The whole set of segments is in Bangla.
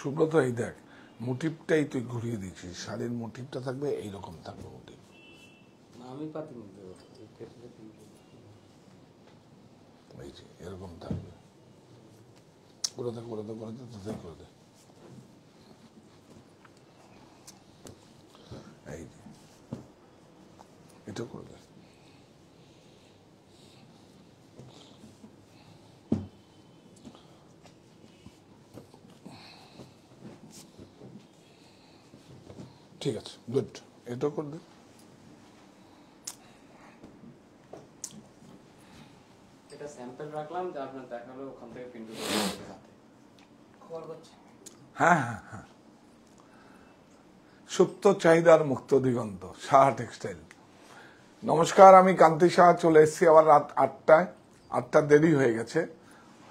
সুব্রত এই দেখ মোটিভটাই তুই ঘুরিয়ে দিচ্ছিস, শাড়ির মোটিভটা থাকবে এইরকম থাকবে মোটিভ। আমি পাতি এরকম থাকবে, করে দে এই যে এটা করে দে। ঠিক আছে, গুড, এটা করে দে। এটা স্যাম্পল রাখলাম যা আপনারা দেখালো, ওখান থেকে প্রিন্ট করে হাতে কভার করছে। হ্যাঁ হ্যাঁ, সুপ্ত চাহিদার মুক্ত দিগন্ত, সাহা টেক্সটাইল। নমস্কার, আমি কান্তি সাহা, চলে এসেছি আবার রাত ৮টায়। ৮টা দেরি হয়ে গেছে,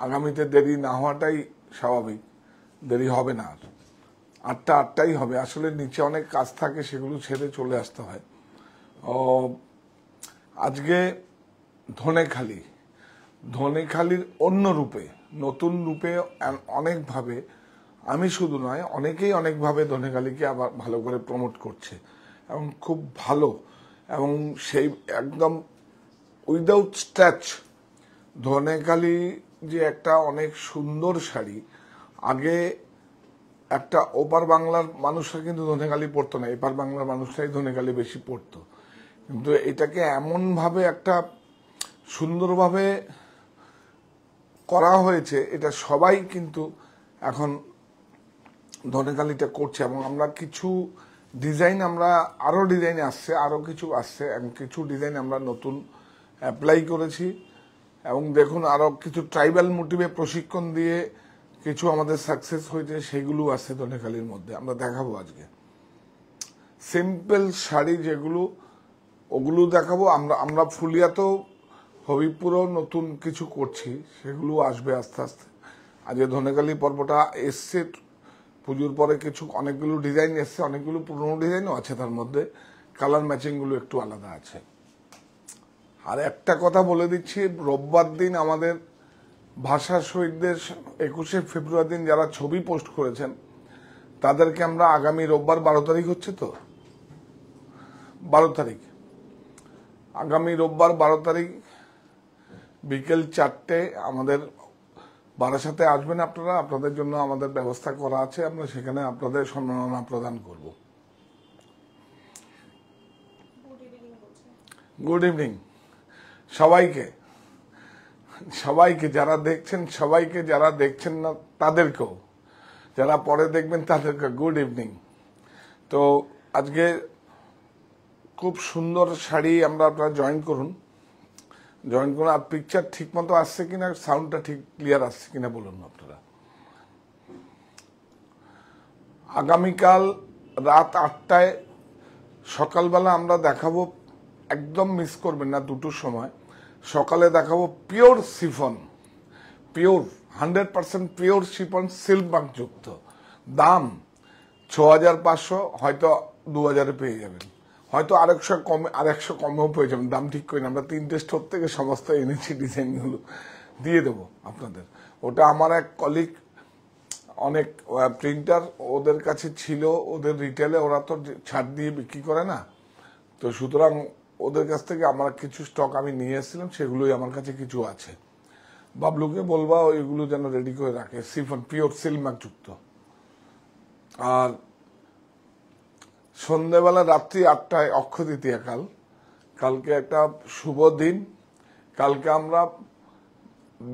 আগামীতে দেরি না হওয়াটাই স্বাভাবিক, দেরি হবে না আর, ৮টাই হবে। আসলে নিচে অনেক কাজ থাকে, সেগুলো ছেড়ে চলে আসতে হয়। ও আজকে ধনেখালি, ধনেখালির অন্য রূপে, নতুন রূপে, অনেকভাবে, আমি শুধু নয় অনেকেই অনেকভাবে ধনেখালিকে আবার ভালো করে প্রমোট করছে এবং খুব ভালো, এবং সেই একদম উইদাউট স্ট্যাচ ধনেখালি যে একটা অনেক সুন্দর শাড়ি। আগে একটা ওপার বাংলার মানুষরা কিন্তু ধনেখালি পরতো না, এপার বাংলার মানুষরাই ধনেখালি বেশি পরতো, কিন্তু এটাকে এমনভাবে একটা সুন্দরভাবে করা হয়েছে, এটা সবাই কিন্তু এখন ধনেখালিটা করছে। এবং আমরা কিছু ডিজাইন, আমরা আরও ডিজাইন আসছে, আরও কিছু আসছে, এবং কিছু ডিজাইন আমরা নতুন অ্যাপ্লাই করেছি। এবং দেখুন আরও কিছু ট্রাইবাল মোটিভে প্রশিক্ষণ দিয়ে কিছু আমাদের সাকসেস হয়েছে, সেগুলো আছে ধনেখালির মধ্যে, আমরা দেখাবো আজকে। সিম্পল শাড়ি যেগুলো, ওগুলো দেখাবো। আমরা ফুলিয়াতেও হবিপুরও নতুন কিছু করছি, সেগুলো আসবে আস্তে আস্তে। আজকে ধনেখালি পর্বটা এসছে, পুজোর পরে কিছু অনেকগুলো ডিজাইন এসছে, অনেকগুলো পুরনো ডিজাইনও আছে, তার মধ্যে কালার ম্যাচিংগুলো একটু আলাদা আছে। আর একটা কথা বলে দিচ্ছি, রোববার দিন আমাদের ভাষা শহীদদের ২১শে ফেব্রুয়ারি দিন যারা ছবি পোস্ট করেছেন তাদেরকে আমরা আগামী রোববার ১২ তারিখ হচ্ছে তো ১২ তারিখ, আগামী রোববার ১২ তারিখ বিকেল ৪টে আমাদের বারাসাতে আসবেন আপনারা, আপনাদের জন্য আমাদের ব্যবস্থা করা আছে, আমরা সেখানে আপনাদের সম্মাননা প্রদান করব। গুড ইভিনিং সবাইকে, যারা দেখছেন, সবাইকে, যারা দেখছেন না তাদেরকেও, যারা পরে দেখবেন তাদেরকে গুড ইভিনিং। তো আজকে খুব সুন্দর শাড়ি আমরা, আপনারা জয়েন করুন। আর পিকচার ঠিক মতো আসছে কিনা, সাউন্ডটা ঠিক ক্লিয়ার আসছে কিনা বলুন আপনারা। আগামীকাল রাত ৮টায়, সকালবেলা আমরা দেখাবো, একদম মিস করবেন না, ২টোর সময় সকালে দেখাবো pure chiffon, pure 100% pure chiffon, silk বাঁকযুক্ত, দাম ৬৫০০, হয়তো ২০০০-এ পেয়ে যাবেন, হয়তো আরেকশো কমেও পেয়ে যাবেন, দাম ঠিক করি না। আমরা 3টে স্টোর থেকে সমস্ত এনেছি, ডিজাইনগুলো দিয়ে দেবো আপনাদের। ওটা আমার এক কলিগ, অনেক প্রিন্টার ওদের কাছে ছিল, ওদের রিটেলে ওরা তো ছাড় দিয়ে বিক্রি করে না, তো সুতরাং ওদের কাছ থেকে আমার কিছু স্টক আমি নিয়ে এসেছিলাম, সেগুলোই আমার কাছে কিছু আছে। বাবলুকে বলবা ওইগুলো যেন রেডি করে রাখে, সিফন পিওর সিলমাকযুক্ত। আর সন্ধ্যেবেলা রাত্রি ৮টায় অক্ষয়তৃতীয়া, কালকে একটা শুভ দিন, কালকে আমরা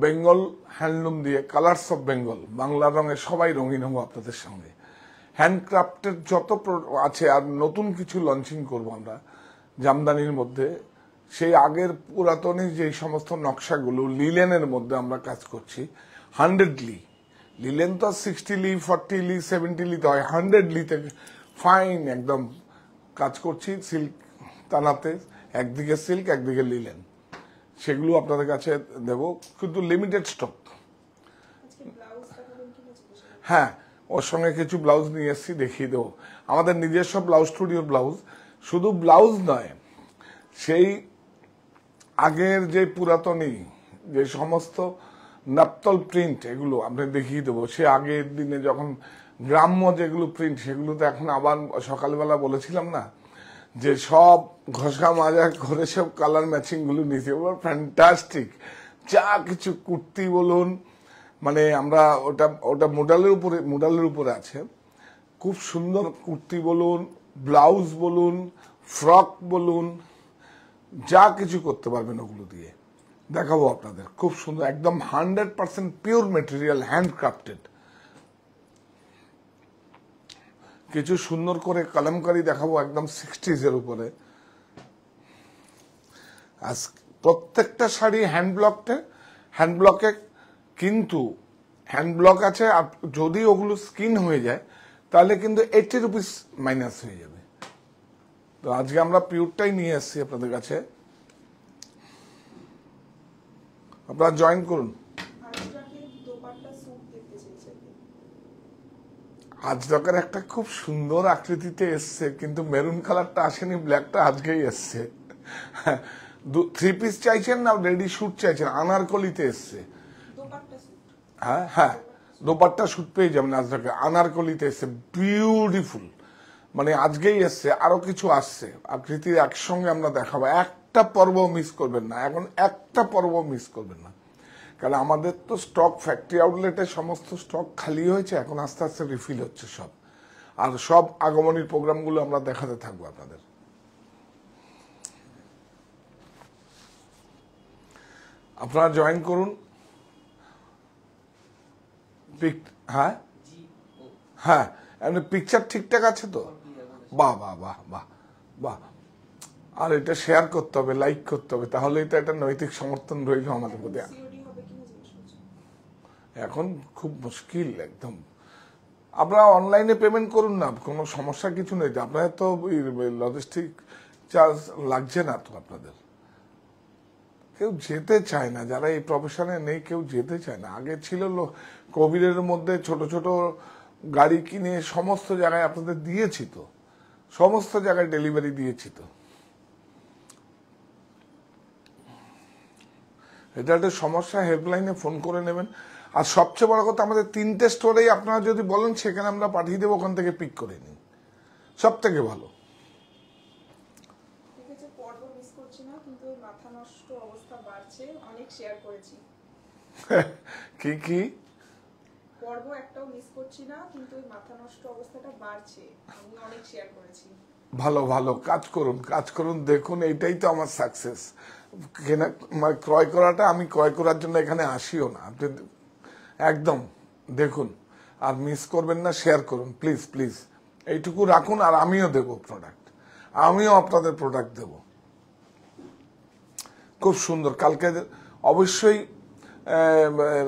বেঙ্গল হ্যান্ডলুম দিয়ে কালার্স অফ বেঙ্গল, বাংলা রঙে সবাই রঙিন হব আপনাদের সঙ্গে, হ্যান্ডক্রাফটের যত আছে, আর নতুন কিছু লঞ্চিং করব আমরা জামদানির মধ্যে। সেই আগের পুরাতন যে সমস্ত নকশাগুলো লিলেনের মধ্যে আমরা কাজ করছি, 100 লি লিলেন, তো 60 লি, 40 লি, 70 লি তো হয়, 100 লি থেকে ফাইন একদম কাজ করছি সিল্ক টানাতে, একদিকে সিল্ক একদিকে লিলেন, সেগুলো আপনাদের কাছে দেব, কিন্তু লিমিটেড স্টক। হ্যাঁ, ওর সঙ্গে কিছু ব্লাউজ নিয়ে এসছি, দেখিয়ে দেবো। আমাদের নিজস্ব ব্লাউজ স্টুডিওর ব্লাউজ, শুধু ব্লাউজ নয়, সেই আগের যে পুরাতনী যে সমস্ত নাপ্তল প্রিন্ট, এগুলো আপনি দেখিয়ে দেবো। সে আগের দিনে যখন গ্রাম্য যেগুলো প্রিন্ট সেগুলো তো এখন আবার সকালবেলা বলেছিলাম না যে সব ঘষা মাজা করে সব কালার ম্যাচিংগুলো নিয়েছি, ওগুলো ফ্যান্টাস্টিক। যা কিছু কুর্তি বলুন, মানে আমরা ওটা ওটা মোডালের উপরে আছে, খুব সুন্দর কুর্তি বলুন, ব্লাউজ বলুন, ফ্রক বলুন, যা কিছু করতে পারবেন ওগুলো দিয়ে দেখাবো আপনাদের। খুব সুন্দর, একদম 100% পিওর মেটেরিয়াল, হ্যান্ডক্রাফটেড। কিছু সুন্দর করে কালামকারি দেখাবো, একদম 60s এর উপরে। আজ প্রত্যেকটা শাড়ি হ্যান্ড ব্লকে, কিন্তু হ্যান্ড ব্লক আছে, আর যদি ওগুলো স্কিন হয়ে যায় তাহলে কিন্তু 80 রুপিস মাইনাস হয়ে যাবে। তো আজকে আমরা পিওরটাই নিয়ে আসছি আপনাদের কাছে, আপনারা জয়েন করুন। আজরাকের একটা খুব সুন্দর আকৃতিতে এসছে, কিন্তু মেরুন কালারটা আসেনি, ব্ল্যাকটা আজকেই এসছে। 3 পিস চাইছেন না রেডি শুট চাইছেন? আনারকলিতে এসছে। হ্যাঁ হ্যাঁ, দোপাট্টা শুট পেয়ে যাবেন আজরাকের, আনারকলিতে এসছে, বিউটিফুল, মানে আজকেই এসছে। আরো কিছু আসছে আকৃতির, একসঙ্গে আমরা দেখাবো, একটা পর্ব মিস করবেন না। এখন একটা পর্ব মিস করবেন না, কারণ আমাদের তো স্টক ফ্যাক্টরি আউটলেটে সমস্ত স্টক খালি হয়েছে, এখন আস্তে আস্তে রিফিল হচ্ছে সব, আর সব আগমনীর প্রোগ্রামগুলো আমরা দেখাতে থাকবো আপনাদের। আপনারা জয়েন করুন। হ্যাঁ হ্যাঁ, এমনি পিকচার ঠিকঠাক আছে তো? বাহ বাহ বাহ বাহ বাহ। আর এটা শেয়ার করতে হবে, লাইক করতে হবে, তাহলেই তো একটা নৈতিক সমর্থন রইল আমাদের প্রতি। এখন খুব মুশকিল একদম। আপনারা অনলাইনে পেমেন্ট করুন না, কোনো সমস্যা কিছু নেই, আপনাদের তো লজিস্টিক চার্জ লাগছে না তো আপনাদের। কেউ যেতে চায় না, যারা এই প্রফেশনে নেই কেউ যেতে চায় না। আগে ছিল কোভিডের মধ্যে ছোট ছোট গাড়ি কিনে সমস্ত জায়গায় আপনাদের দিয়েছি তো, সমস্ত জায়গায় ডেলিভারি দিয়েছি তো। এটা একটা সমস্যা, হেল্পলাইনে ফোন করে নেবেন। আর সবচেয়ে বড় কথা, আমাদের 3টে স্টোরেই আপনারা যদি বলেন সেখানে আমরা পাঠিয়ে দেবো, ওখান থেকে পিক করে নিন, সব থেকে ভালো। ঠিক আছে, পর্ব মিস করছি না, কিন্তু মাথা নষ্ট অবস্থা বাড়ছে, অনেক শেয়ার করেছি। কি কি পর্ব একটাও মিস করছি না, কিন্তু মাথা নষ্ট অবস্থাটা বাড়ছে, আমি অনেক শেয়ার করেছি। ভালো ভালো কাজ করুন, কাজ করুন, দেখুন, এইটাই তো আমার সাকসেস। কেনা মানে ক্রয় করাটা, আমি ক্রয় করার জন্য এখানে আসিও না, আপনি একদম দেখুন আর মিস করবেন না, শেয়ার করুন প্লিজ প্লিজ, এইটুকু রাখুন। আর আমিও দেব প্রোডাক্ট, আমিও আপনাদের প্রোডাক্ট দেব। খুব সুন্দর, কালকে অবশ্যই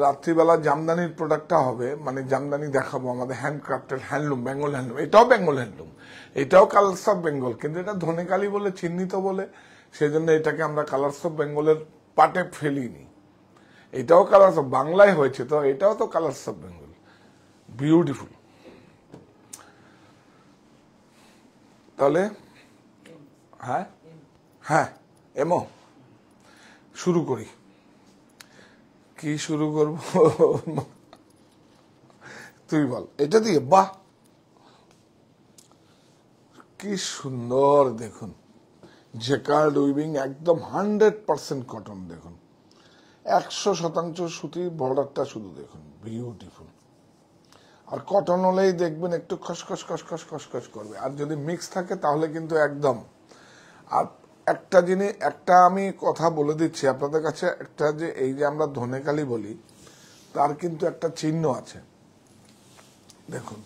রাত্রিবেলা জামদানির প্রোডাক্টটা হবে, মানে জামদানি দেখাবো, আমাদের হ্যান্ডক্রাফটেড হ্যান্ডলুম, বেঙ্গল হ্যান্ডলুম। এটাও বেঙ্গল হ্যান্ডলুম, এটাও কালার্স অফ বেঙ্গল, কিন্তু এটা ধনেখালি বলে চিহ্নিত বলে সেজন্য এটাকে আমরা কালার্স অফ বেঙ্গলের পাটে ফেলিনি। এটাও কালার্স অফ বাংলায় হয়েছে তো, এটাও তো কালার্স অফ বেঙ্গল। বিউটিফুল। তাহলে হ্যাঁ হ্যাঁ এমো শুরু করি, কি শুরু করব তুই বল। এটা দিয়ে বাহ কি সুন্দর, দেখুন জেকার্ড উইভিং, একদম 100% কটন, দেখুন 100% সুতির, বর্ডারটা শুধু দেখুন, বিউটিফুল। আর কটন হলেই দেখবেন একটু খসখস খসখস খসখস করবে, আর যদি মিক্স থাকে তাহলে কিন্তু একদম। আর একটা জিনিস, একটা আমি কথা বলে দিচ্ছি আপনাদের কাছে, একটা যে এই যে আমরা ধনেখালি বলি, তার কিন্তু একটা চিহ্ন আছে, দেখুন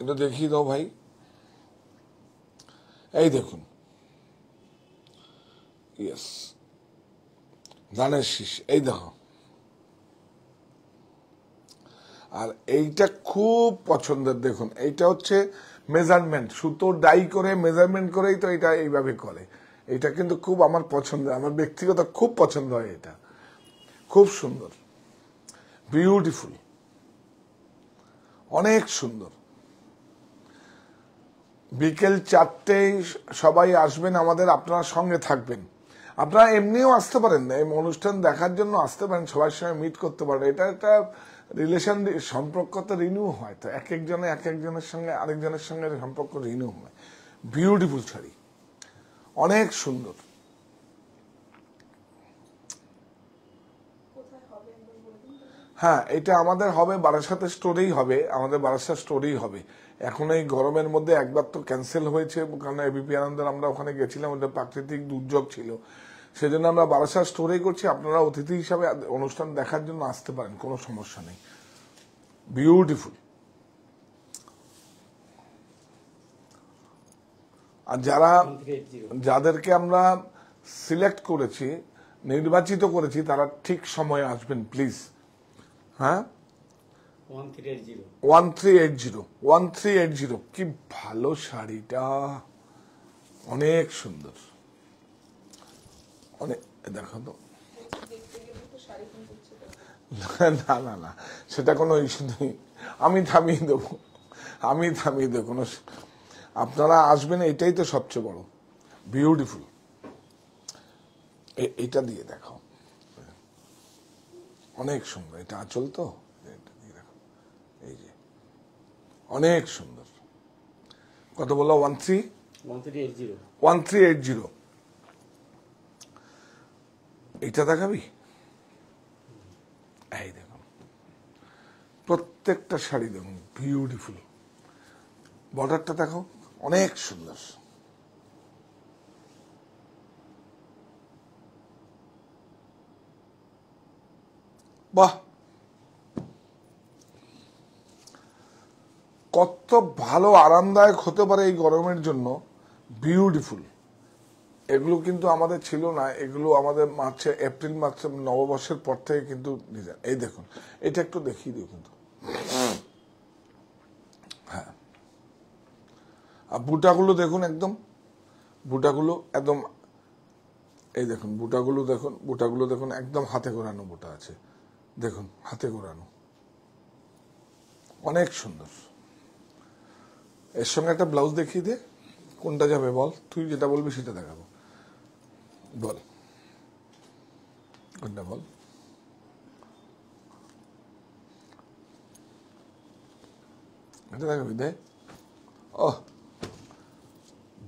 এটা দেখিয়ে দাও ভাই, এই দেখুন, ইয়েস, ধানের শীষ, এই দেখো। আর এইটা খুব পছন্দের, দেখুন এইটা হচ্ছে মেজারমেন্ট, সুতো ডাই করে মেজারমেন্ট করেই তো এটা এইভাবে করে, এটা কিন্তু খুব আমার পছন্দ, আমার ব্যক্তিগত খুব পছন্দ হয় এটা, খুব সুন্দর, বিউটিফুল, অনেক সুন্দর। বিকেল 4টেই সবাই আসবেন আমাদের, আপনারা সঙ্গে থাকবেন। আপনারা এমনিও আসতে পারেন, এই অনুষ্ঠান দেখার জন্য আসতে পারেন, সবার সঙ্গে মিট করতে পারেন, এটা একটা রিলেশন সম্পর্ক তো রিনিউ হয়, তো এক একজনে এক একজনের সঙ্গে আরেকজনের সঙ্গে সম্পর্ক রিনিউ হয়। বিউটিফুল শাড়ি, অনেক সুন্দর। হ্যাঁ, এটা আমাদের হবে বারাসাতের স্টোরেই হবে, আমাদের বারাসাত স্টোরেই হবে। এখন এই গরমের মধ্যে একবার তো ক্যান্সেল হয়েছে, কারণ এবিপি আনন্দের আমরা ওখানে গেছিলাম, ওদের প্রাকৃতিক দুর্যোগ ছিল, সেজন্য আমরা বারাসাত স্টোরেই করছি। আপনারা অতিথি হিসাবে অনুষ্ঠান দেখার জন্য আসতে পারেন, কোনো সমস্যা নেই। বিউটিফুল। আর যাদেরকে আমরা সিলেক্ট করেছি, নির্বাচিত করেছি, তারা ঠিক সময়ে আসবেন প্লিজ। হ্যাঁ, 1380 কি ভালো শাড়িটা, অনেক সুন্দর, অনেক। দেখো তো, না না না, সেটা কোনো ইস্যু নেই, আমি থামিয়ে দেবো কোনো। আপনারা আসবেন, এটাই তো সবচেয়ে বড়। বিউটিফুল, এটা দিয়ে দেখো, অনেক সুন্দর। এটা আঁচল তো, এই যে অনেক সুন্দর। কত বললো? 1380। এটা দেখাবি? এই দেখুন, প্রত্যেকটা শাড়ি দেখুন, বিউটিফুল। বর্ডারটা দেখো, অনেক সুন্দর। বাহ, কত ভালো, আরামদায়ক হতে পারে এই গরমের জন্য। বিউটিফুল। এগুলো কিন্তু আমাদের ছিল না, এগুলো আমাদের মার্চে, এপ্রিল মার্চে নববর্ষের পর থেকে কিন্তু। এই দেখুন, এটা একটু দেখিয়ে দিও কিন্তু। হ্যাঁ, আর বুটাগুলো দেখুন, একদম বুটাগুলো একদম, এই দেখুন বুটাগুলো দেখুন, বুটাগুলো দেখুন, একদম হাতে ঘোরানো বুটা আছে, দেখুন হাতে ঘোরানো, অনেক সুন্দর। এর সঙ্গে একটা ব্লাউজ দেখিয়ে দে, কোনটা যাবে বল, তুই যেটা বলবি সেটা দেখাবো, বল কোনটা বল। এটা দেখাবি? দে। ও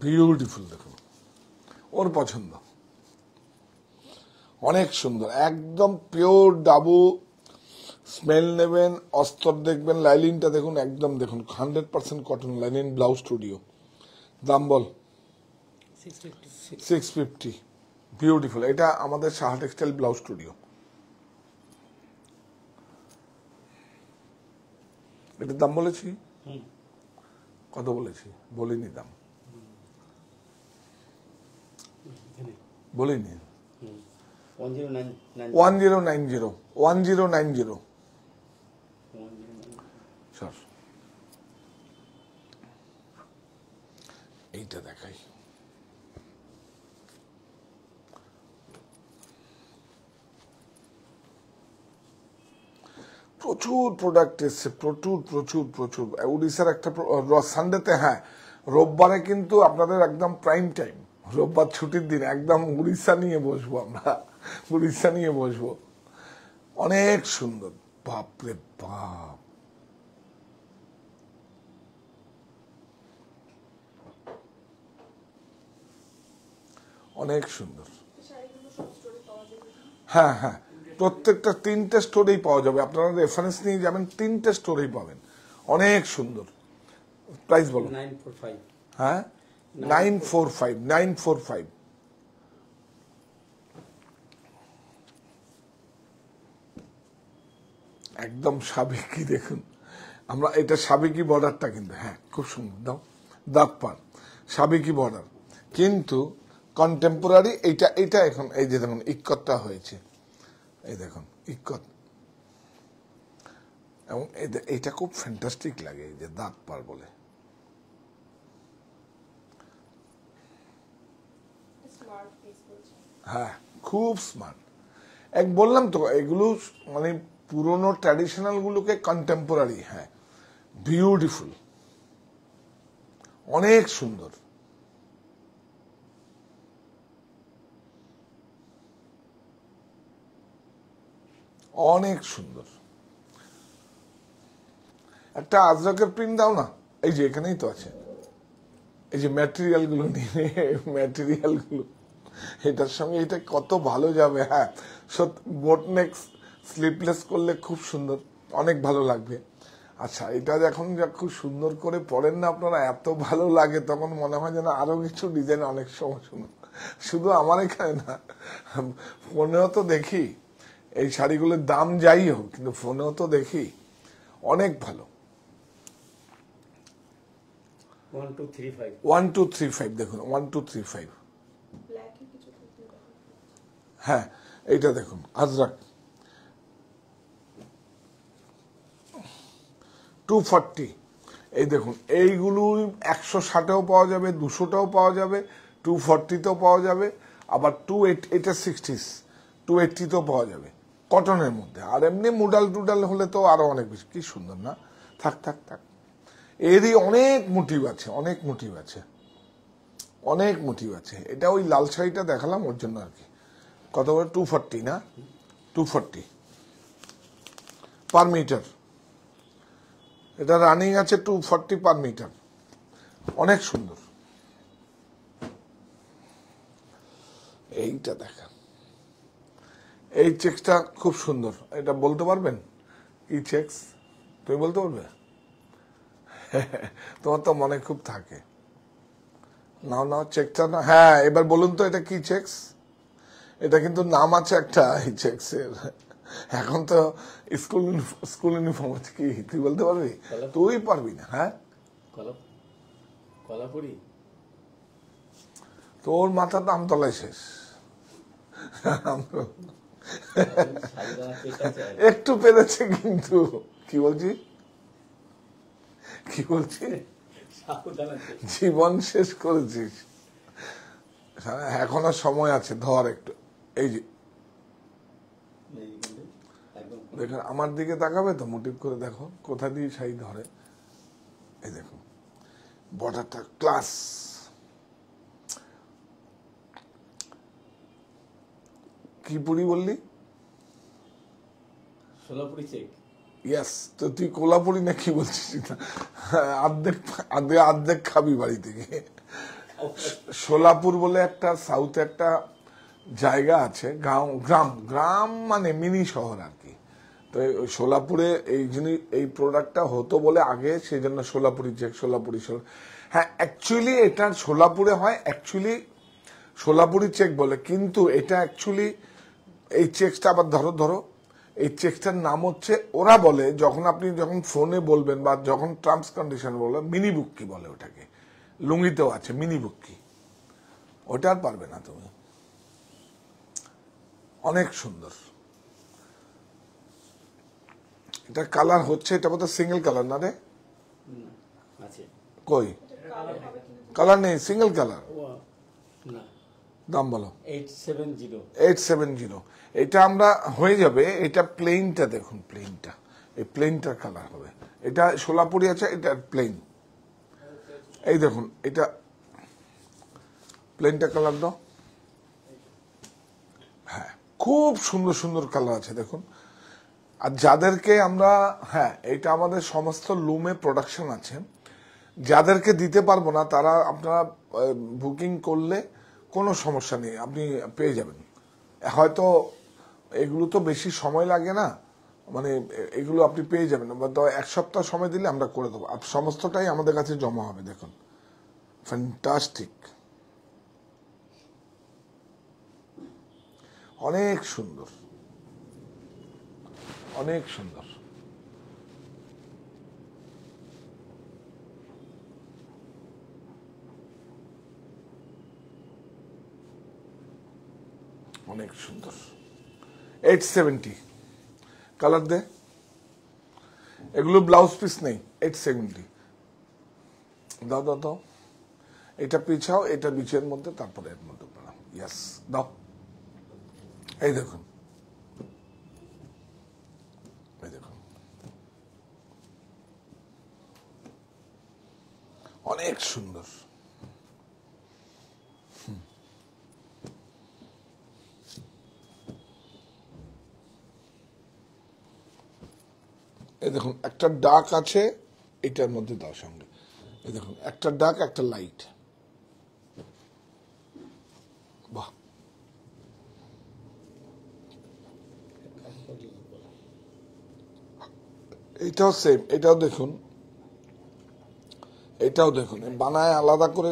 বিউটিফুল, দেখুন ওর পছন্দ, অনেক সুন্দর, একদম পিওর ডাবু। স্মেল নেবেন, অস্তর দেখবেন, লাইলিনটা দেখুন, একদম দেখুন 100% কটন লাইলিন ব্লাউজ স্টুডিও। দাম বল? 650। বিউটিফুল। এটা আমাদের সাহা টেক্সটাইল ব্লাউজ স্টুডিও। এটার দাম বলেছি? কত বলেছি? বলিনি দাম, বলিনি। 1090। স্যার এইটা দেখাই, প্রচুর প্রোডাক্ট এসছে, প্রচুর। উড়িষ্যার একটা সানডেতে, হ্যাঁ রোববারে কিন্তু আপনাদের একদম প্রাইম টাইম, রোববার ছুটির দিন, একদম উড়িষ্যা নিয়ে বসবো আমরা, উড়িষ্যা নিয়ে বসবো। অনেক সুন্দর, বাপরে বাপ। অনেক সুন্দর। হ্যাঁ হ্যাঁ, প্রত্যেকটা 3টে স্টোরেই পাওয়া যাবে, আপনারা রেফারেন্স নিয়ে যাবেন, 3টে স্টোরেই পাবেন। অনেক সুন্দর। প্রাইস বলো? 945। হ্যাঁ, 945। একদম সাবেকি দেখুন, আমরা এটা সাবেকি বর্ডারটা কিন্তু, হ্যাঁ খুব সুন্দর। দাও দাগ পান, সাবেকি বর্ডার কিন্তু কন্টেম্পোরারি। এইটা এটা এখন এই যে দেখুন ইক্কতটা হয়েছে, এই দেখুন ইক্কত, এবং এটা খুব ফ্যান্টাস্টিক লাগে, এই যে দাগ পার বলে। হ্যাঁ, খুব স্মার্ট। এক বললাম তো, এগুলো মানে পুরনো ট্র্যাডিশনাল গুলোকে কন্টেম্পোরারি। হ্যাঁ, বিউটিফুল, অনেক সুন্দর। একটা আজরকের প্রিন্ট দাও না, এই যে এখানেই তো আছে, এই যে ম্যাটেরিয়াল গুলো নিয়ে, ম্যাটেরিয়াল গুলো এটার সঙ্গে এটা কত ভালো যাবে। হ্যাঁ সত্যি বোট নেক স্লিপলেস করলে খুব সুন্দর, অনেক ভালো লাগবে। আচ্ছা এটা এখন খুব সুন্দর করে পড়েন না আপনারা, এত ভালো লাগে তখন মনে হয় যেন আরো কিছু ডিজাইন অনেক সময় শুধু আমার এখানে না, ফোনেও তো দেখি এই শাড়িগুলোর দাম যাই হোক, কিন্তু ফোনেও তো দেখি অনেক ভালো। 1235 দেখুন, 1235। হ্যাঁ এইটা দেখুন আজরাক 240, এই দেখুন এইগুলো 160-এও পাওয়া যাবে, 200-টাও পাওয়া যাবে, 240-তেও পাওয়া যাবে, আবার 280-তেও পাওয়া যাবে কটনের মধ্যে। আর এমনি মুডাল টুডাল হলে তো আরো অনেক বেশি। কি সুন্দর না, থাক থাক থাক। এরই অনেক মোটিভ আছে, অনেক মোটিভ আছে, অনেক মোটিভ আছে। এটা ওই লাল শাড়িটা দেখালাম ওর জন্য আর কি। কত করে? 240 না, 240 পার মিটার। এটা রানিং আছে 240 পার মিটার, অনেক সুন্দর। এইটা দেখা, এই চেকসটা খুব সুন্দর। এটা বলতে পারবেন কি চেকস? তুমি বলতে পারবে? তোমার তো মনে খুব থাকে। নাও নাও চেকটা না। হ্যাঁ এবার বলুন তো এটা কি চেকস? এটা কিন্তু নাম আছে একটা এই চেকসের। এখন তো স্কুল ইউনিফর্ম আছে, কি তুই বলতে পারবি? তুই পারবি না। হ্যাঁ কলাপুরি। তোর মাথা তো আমতলায় শেষ। একটু পেরেছে কিন্তু। কি বলছি, কি বলছি? জীবন শেষ করেছিস। এখনো সময় আছে, ধর একটু। এই যে দেখুন, আমার দিকে তাকাবে তো, মোটিভ করে দেখো কোথা দিয়ে শাড়ি ধরে। এই দেখো বর্ডারটা ক্লাস। কি পুরি বললি? সোলাপুরি চেক। ইয়েস, তো তুই কোলাপুরি না কি বলছিস? আর্ধেক খাবি বাড়ি থেকে। সোলাপুর বলে একটা সাউথে একটা জায়গা আছে, গ্রাম মানে মিনি শহর আর কি। তো সোলাপুরে এই প্রোডাক্টটা হতো বলে আগে, সেই জন্য সোলাপুরি চেক, সোলাপুরি। হ্যাঁ অ্যাকচুয়ালি এটা সোলাপুরে হয়, অ্যাকচুয়ালি সোলাপুরি চেক বলে, কিন্তু এটা অ্যাকচুয়ালি এই চেকটা আবার ধরো এই চেকটার নাম হচ্ছে, ওরা বলে যখন আপনি ফোনে বলবেন বা যখন টার্মস কন্ডিশন বলবেন, মিনি বুক্কি বলে ওটাকে। লুঙ্গিতেও আছে মিনি বুক্কি, ওটা আর পারবে না তুমি। অনেক সুন্দর এটা। কালার হচ্ছে, এটা বোধহয় সিঙ্গেল কালার না রে? কই কালার নেই, সিঙ্গেল কালার। দাম বলো? 870। এটা আমরা হয়ে যাবে। এটা প্লেনটা দেখুন, প্লেনটা, এই প্লেনটার কালার হবে। এটা সোলাপুরি আছে, এটা প্লেন। এই দেখুন এটা প্লেনটা কালার দাও। হ্যাঁ খুব সুন্দর সুন্দর কালার আছে দেখুন। আর যাদেরকে আমরা, হ্যাঁ এটা আমাদের সমস্ত লুমে প্রোডাকশন আছে, যাদেরকে দিতে পারবো না তারা আপনারা বুকিং করলে কোনো সমস্যা নেই, আপনি পেয়ে যাবেন। হয়তো এগুলো তো বেশি সময় লাগে না, মানে এগুলো আপনি পেয়ে যাবেন, তো 1 সপ্তাহ সময় দিলে আমরা করে দেবো। আর সমস্তটাই আমাদের কাছে জমা হবে দেখুন। ফ্যান্টাস্টিক, অনেক সুন্দর, অনেক সুন্দর। অনেক সুন্দর। 870 কালার দে। এগুলো ব্লাউজ পিস নেই। 870 দাও দাও দাও। এটা পিছাও, এটা বিচের মধ্যে, তারপরে এর মধ্যে পড়া। ইয়েস দাও। এই দেখুন, এই দেখুন অনেক সুন্দর। এই দেখুন একটা ডাক আছে, এটার মধ্যে দাও সঙ্গে। দেখুন একটা ডাক একটা লাইট, বাহ। এটাও সেম, এটাও দেখুন, এটাও দেখুন, বানায় আলাদা করে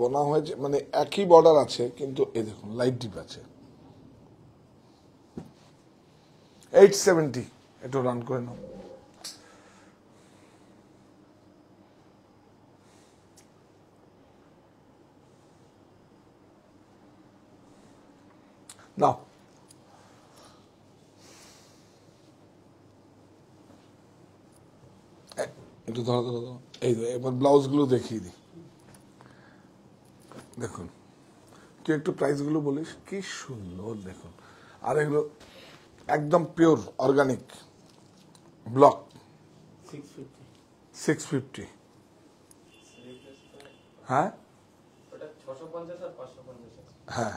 বোনা হয়েছে, মানে একই বর্ডার আছে কিন্তু এই দেখুন লাইট ডিপ আছে। 870 এটা রান করে নাও। নাও একটু ধরো ধরো ধরো, এই এবার ব্লাউজগুলো দেখিয়ে দিই। দেখুন তুই একটু প্রাইসগুলো বলিস, কি সুন্দর দেখুন। আর এগুলো একদম পিওর অর্গানিক ব্লক। 650। হ্যাঁ হ্যাঁ,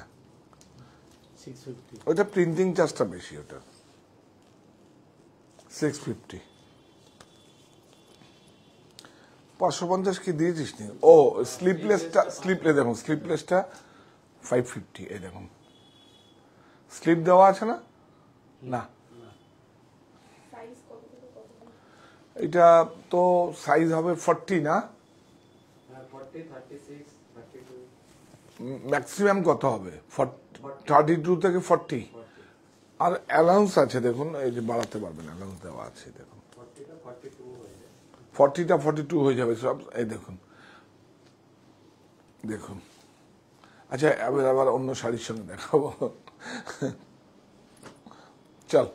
ওটা প্রিন্টিং চার্জটা বেশি, ওটা 650। 550 কি দিয়েছিস নি? ও স্লিপলেসটা, স্লিপলেস দেখুন, স্লিপলেসটা 550। এই দেখুন স্লিপ দেওয়া আছে না, না এটা তো সাইজ হবে 40 না, 40, 36, 32 ম্যাক্সিমাম কত হবে 32 থেকে 40। আর অ্যালাউন্স আছে দেখুন, এই যে বাড়াতে পারবেন, অ্যালাউন্স দেওয়া আছে দেখুন 40টা 42 হয়ে যাবে সব। এই দেখুন দেখুন, আচ্ছা এবার আবার অন্য শাড়ির সঙ্গে দেখাবো, চল।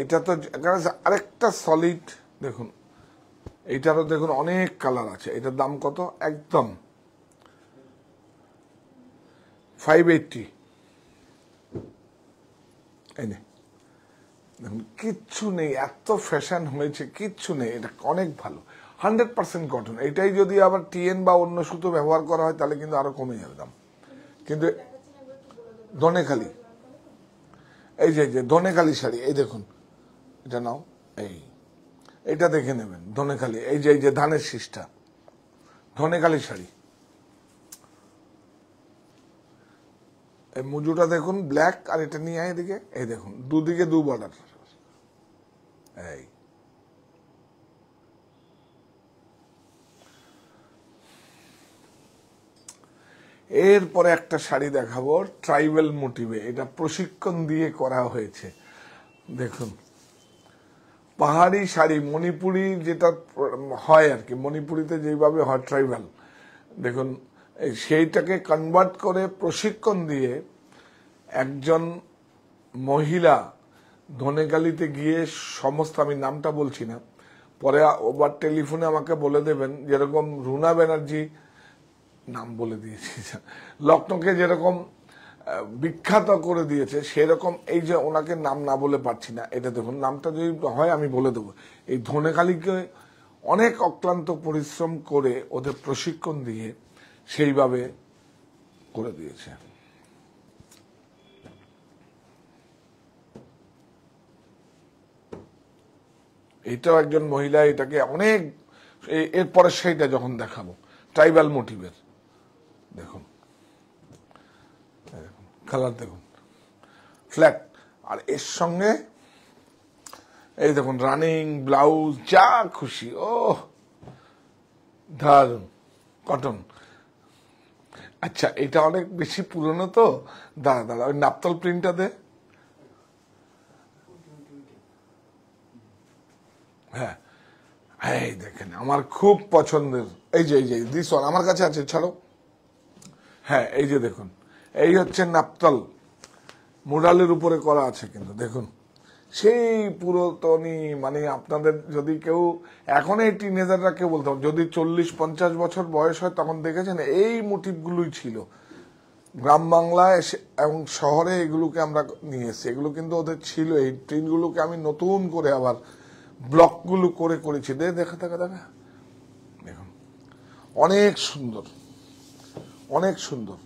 এটা তো আরেকটা সলিড দেখুন, এইটারও দেখুন অনেক কালার আছে। এটার দাম কত? একদম 580। এই নে দেখুন কিচ্ছু নেই, এত ফ্যাশন হয়েছে, কিচ্ছু নেই। এটা অনেক ভালো, 100% কটন। এটাই যদি আবার টিএন বা অন্য সুতো ব্যবহার করা হয় তাহলে কিন্তু আরো কমে যাবে দাম। কিন্তু ধনেখালি, এই যে ধনেখালি শাড়ি, এই দেখুন এটা নাও, এই এটা দেখে নেবেন ধনেখালি। এই যে ধানের শীষটা ধনেখালি শাড়ি, এই মুজুটা দেখুন ব্ল্যাক, আর এটা নিয়ে আয় এদিকে। এই দেখুন দুদিকে দু বর্ডার, এই এরপরে একটা শাড়ি দেখাবো ট্রাইবাল মোটিভে। এটা প্রশিক্ষণ দিয়ে করা হয়েছে দেখুন, পাহাড়ি শাড়ি, মণিপুরি যেটা হয় আর কি, মণিপুরিতে যেভাবে হয় ট্রাইবাল, দেখুন সেইটাকে কনভার্ট করে প্রশিক্ষণ দিয়ে একজন মহিলা ধনেখালিতে গিয়ে সমস্ত, আমি নামটা বলছি না, পরে ওভার টেলিফোনে আমাকে বলে দেবেন, যেরকম রুনা ব্যানার্জি, নাম বলে দিয়েছি, লখনৌকে যেরকম বিখ্যাত করে দিয়েছে সেরকম। এই যে ওনাকে নাম না বলে পারছি না, এটা দেখুন নামটা যদি হয় আমি বলে দেবো। এই ধনেখালিকে অনেক অক্লান্ত পরিশ্রম করে ওদের প্রশিক্ষণ দিয়ে সেইভাবে করে দিয়েছে। এটাও একজন মহিলা, এটাকে অনেক, এরপরে সেইটা যখন দেখাবো ট্রাইবাল মোটিভের, দেখুন কালার দেখুন ফ্ল্যাট, আর এর সঙ্গে এই দেখুন রানিং ব্লাউজ, যা খুশি। ও দারুন কটন। আচ্ছা এটা অনেক বেশি পুরনো তো, দাঁড়া দাঁড়া ওই নাপতল প্রিন্টটা দে, হ্যাঁ এই দেখেন আমার খুব পছন্দের। এই যে দিস ওয়ান আমার কাছে আছে, ছাড়ো। হ্যাঁ এই যে দেখুন, এই হচ্ছে নাপতল, মুরালের উপরে করা আছে কিন্তু দেখুন সেই পুরাতনি, মানে আপনাদের যদি কেউ, এখন এই টিনেজাররা কেউ বলতাম, যদি 40-50 বছর বয়স হয় তখন দেখেছেন এই মোটিভগুলোই ছিল। গ্রাম বাংলায় এবং শহরে এগুলোকে আমরা নিয়ে এসেছি, এগুলো কিন্তু ওদের ছিল। এই ট্রেনগুলোকে আমি নতুন করে আবার ব্লকগুলো করে করেছি, দেখা দেখা দেখা দেখুন অনেক সুন্দর, অনেক সুন্দর।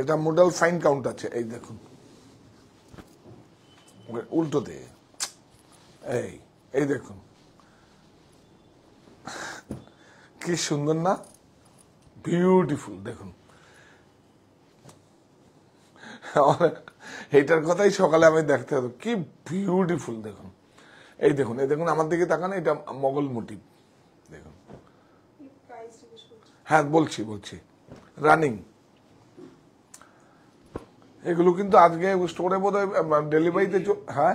এটা মডেল ফাইন কাউন্ট আছে, এই দেখুন উল্টো দিয়ে, এই এই দেখুন কি সুন্দর না, বিউটিফুল। দেখুন এইটার কথাই সকালে আমি দেখতে হতো, কি বিউটিফুল। দেখুন এই দেখুন, এই দেখুন আমার দিকে তাকান, এটা মোগল মোটিভ। দেখুন হ্যাঁ বলছি বলছি, রানিং এগুলো কিন্তু আজকে স্টোরে বোধ হয় ডেলিভারিতে। হ্যাঁ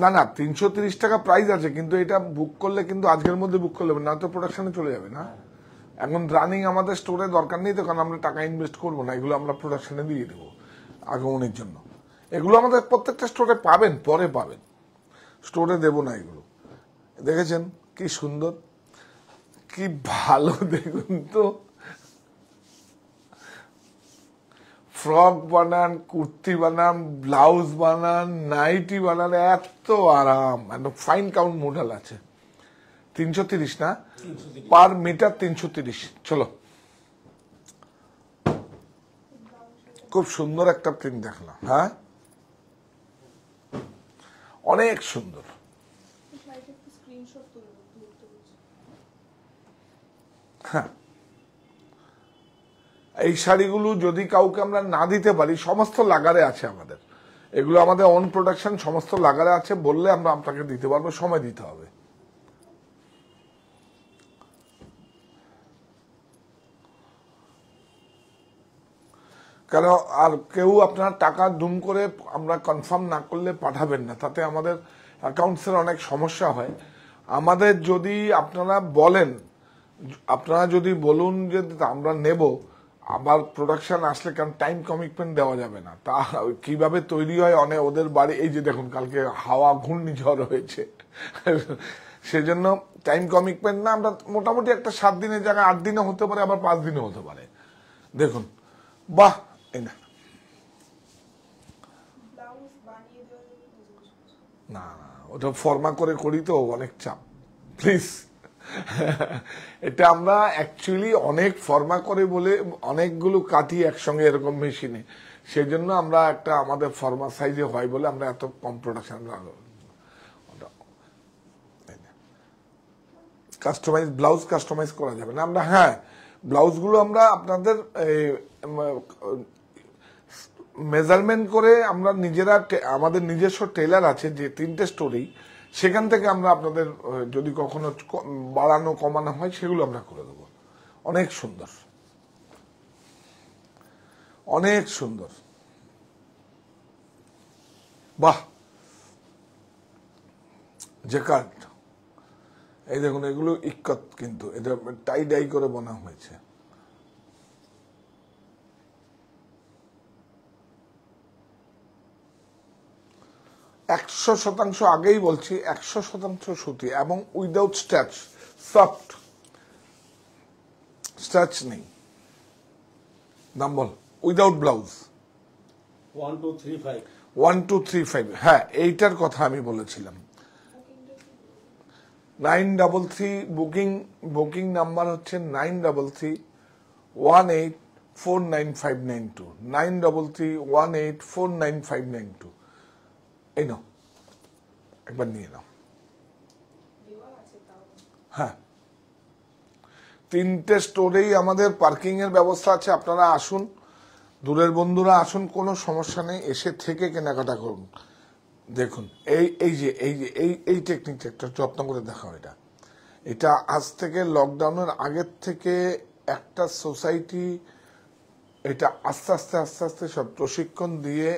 না না ৩৩০ টাকা প্রাইস আছে, কিন্তু এটা বুক করলে কিন্তু আজকের মধ্যে বুক করলে না তো প্রোডাকশনে চলে যাবে না। এখন রানিং আমাদের স্টোরে দরকার নেই, তো কারণ আমরা টাকা ইনভেস্ট করবো না, এগুলো আমরা প্রোডাকশনে দিয়ে দেবো আগমনের জন্য। এগুলো আমাদের প্রত্যেকটা স্টোরে পাবেন, পরে পাবেন, স্টোরে দেবো না। এগুলো দেখেছেন কি সুন্দর, কি ভালো। দেখুন তো ফ্রক বানান, কুর্তি বানান, ব্লাউজ বানান, নাইটি বানান, এত আরাম। ফাইন কাউন্ট মডেল আছে ৩৩০ না পার মিটার, ৩৩০। চলো খুব সুন্দর একটা প্রিন্ট দেখলাম, হ্যাঁ অনেক সুন্দর। হ্যাঁ এই শাড়িগুলো যদি কাউকে আমরা না দিতে পারি, সমস্ত লাগারে আছে আমাদের, এগুলো আমাদের অন প্রোডাকশন, সমস্ত লাগারে আছে, বললে আমরা আপনাকে দিতে পারবো, সময় দিতে হবে। কারণ আর কেউ আপনার টাকা দুম করে আমরা কনফার্ম না করলে পাঠাবেন না, তাতে আমাদের অ্যাকাউন্টসের অনেক সমস্যা হয়। আমাদের যদি আপনারা বলেন, আপনারা যদি বলুন যে আমরা নেব, আবার প্রোডাকশন আসলে, কারণ টাইম কমিটমেন্ট দেওয়া যাবে না। তা কিভাবে তৈরি হয় অনেক ওদের বাড়ি, এই যে দেখুন কালকে হাওয়া ঘূর্ণিঝড় হয়েছে, সেজন্য টাইম কমিটমেন্ট না। আমরা মোটামুটি একটা ৭ দিনের জায়গায় 8 দিনে হতে পারে, আবার 5 দিনে হতে পারে। দেখুন বাহ, এটা না ওটা ফর্মা করে করি তো, অনেক চাপ প্লিজ। এটা আমরা অ্যাকচুয়ালি অনেক ফর্মা করে বলে অনেকগুলো কাটি একসঙ্গে এরকম মেশিনে, সেজন্য আমরা একটা আমাদের ফর্মা সাইজে হয় বলে আমরা এত কম প্রোডাকশন লাগাবো। কাস্টমাইজ ব্লাউজ কাস্টমাইজ করা যাবে না আমরা। হ্যাঁ ব্লাউজগুলো আমরা আপনাদের মেজারমেন্ট করে আমরা নিজেরা, আমাদের নিজস্ব টেলার আছে যে 3টে স্টোরেই, সেখান থেকে আমরা আপনাদের যদি কখনো বাড়ানো কমানো হয় সেগুলো আমরা করে দেব। অনেক সুন্দর, অনেক সুন্দর। বাহ জ্যাকার্ড এই দেখুন, এগুলো ইক্কাত, কিন্তু এটা টাই ডাই করে বানানো হয়েছে। আগেই বলছি 100% সুতি এবং উইদাউট স্ট্যাচ, সফট, স্ট্যাচ নেই। দাম বল, উইদাউট ব্লাউজ 1235। হ্যাঁ এইটার কথা আমি বলেছিলাম, 933 বুকিং নাম্বার হচ্ছে 9331849592, 9331849592। এই নাও, একবার নিয়ে নাও। হ্যাঁ 3টে স্টোরেই আমাদের পার্কিং এর ব্যবস্থা আছে, আপনারা আসুন, দূরের বন্ধুরা আসুন, কোনো সমস্যা নেই, এসে থেকে কেনাকাটা করুন। দেখুন এই এই টেকনিকটা একটা যত্ন করে দেখাও। এটা আজ থেকে লকডাউনের আগের থেকে একটা সোসাইটি এটা আস্তে আস্তে আস্তে আস্তে সব প্রশিক্ষণ দিয়ে,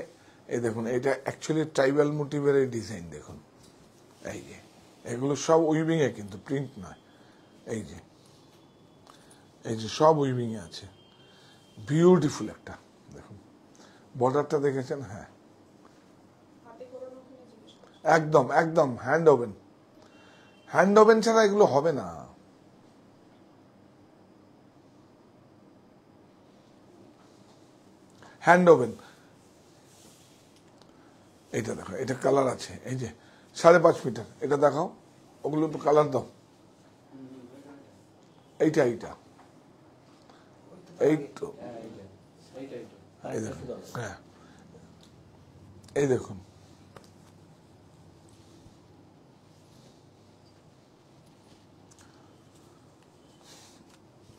এই দেখুন এটা অ্যাকচুয়ালি ট্রাইবাল মোটিভের এই ডিজাইন দেখুন। এই যে এগুলো সব উইভিং এ, কিন্তু প্রিন্ট নয়। এই যে সব উইভিং এ আছে, বিউটিফুল একটা। দেখুন বর্ডারটা দেখেছেন, হ্যাঁ একদম একদম হ্যান্ড ওভেন ছাড়া এগুলো হবে না। হ্যান্ড ওভেন এটা দেখো, এটা কালার আছে, এই যে 5.5 মিটার, এটা দেখাও, ওগুলো তো কালার দাও। এই তো হ্যাঁ এই দেখুন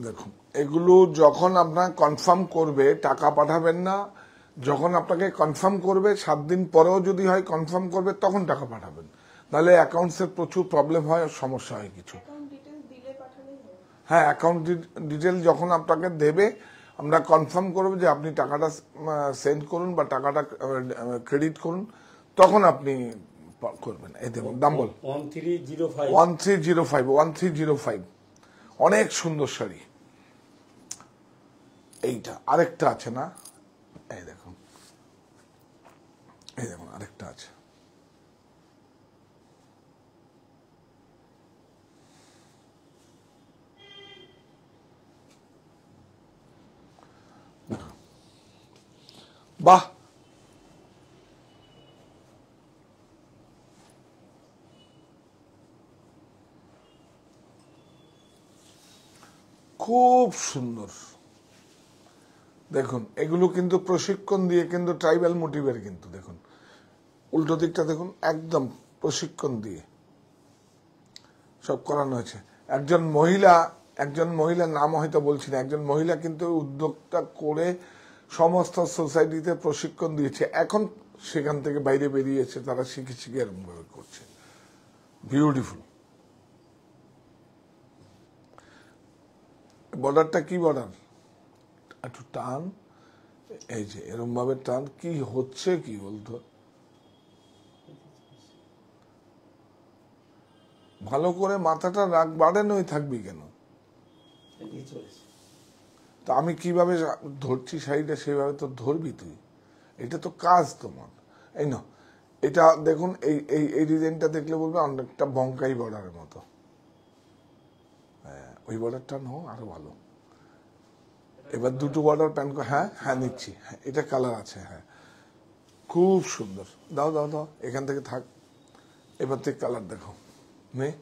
দেখুন, এগুলো যখন আপনার কনফার্ম করবে টাকা পাঠাবেন না, যখন আপনাকে কনফার্ম করবে 7 দিন পরেও যদি হয় কনফার্ম করবে তখন টাকা পাঠাবেন, তাহলে অ্যাকাউন্টসের প্রচুর প্রবলেম হয়, সমস্যা হয় কিছু। হ্যাঁ, অ্যাকাউন্ট ডিটেল যখন আপনাকে দেবে আমরা কনফার্ম করবো যে আপনি টাকাটা সেন্ড করুন বা টাকাটা ক্রেডিট করুন, তখন আপনি করবেন। এই দেখুন দাম বল 1305। অনেক সুন্দর শাড়ি এইটা, আরেকটা আছে না, এই দেখুন, এই দেখুন আরেকটা আছে, বাহ খুব সুন্দর। দেখুন এগুলো কিন্তু প্রশিক্ষণ দিয়ে, কিন্তু ট্রাইবাল মোটিভের, কিন্তু দেখুন উল্টো দিকটা দেখুন, একদম প্রশিক্ষণ দিয়ে সব করানো হয়েছে। একজন মহিলা নাম হয়তো বলছি না, একজন মহিলা কিন্তু উদ্যোগটা করে সমস্ত সোসাইটিতে প্রশিক্ষণ দিয়েছে, এখন সেখান থেকে বাইরে বেরিয়েছে তারা শিখে শিখে এরকম ভাবে করছে। বিউটিফুল। বর্ডারটা কি বর্ডার, একটু টান, এই যে এরকম ভাবে টান, কি হচ্ছে কি বলতো, ভালো করে মাথাটা রাখ, বাড়ানোই থাকবি কেন, তো আমি কিভাবে ধরছি শাড়িটা সেভাবে তো ধরবি তুই, এটা তো কাজ তোমার। এই না, এটা দেখুন এই এই ডিজাইনটা দেখলে বলবে অনেকটা বঙ্কাই বর্ডারের মতো, ওই বর্ডারটা নয় আরো ভালো। এবার দুটো বর্ডার প্যান করে, হ্যাঁ হ্যাঁ নিচ্ছি, এটা কালার আছে, হ্যাঁ খুব সুন্দর, দাও দাও দাও, এখান থেকে থাক, এবার থেকে কালার দেখো মেয়ে।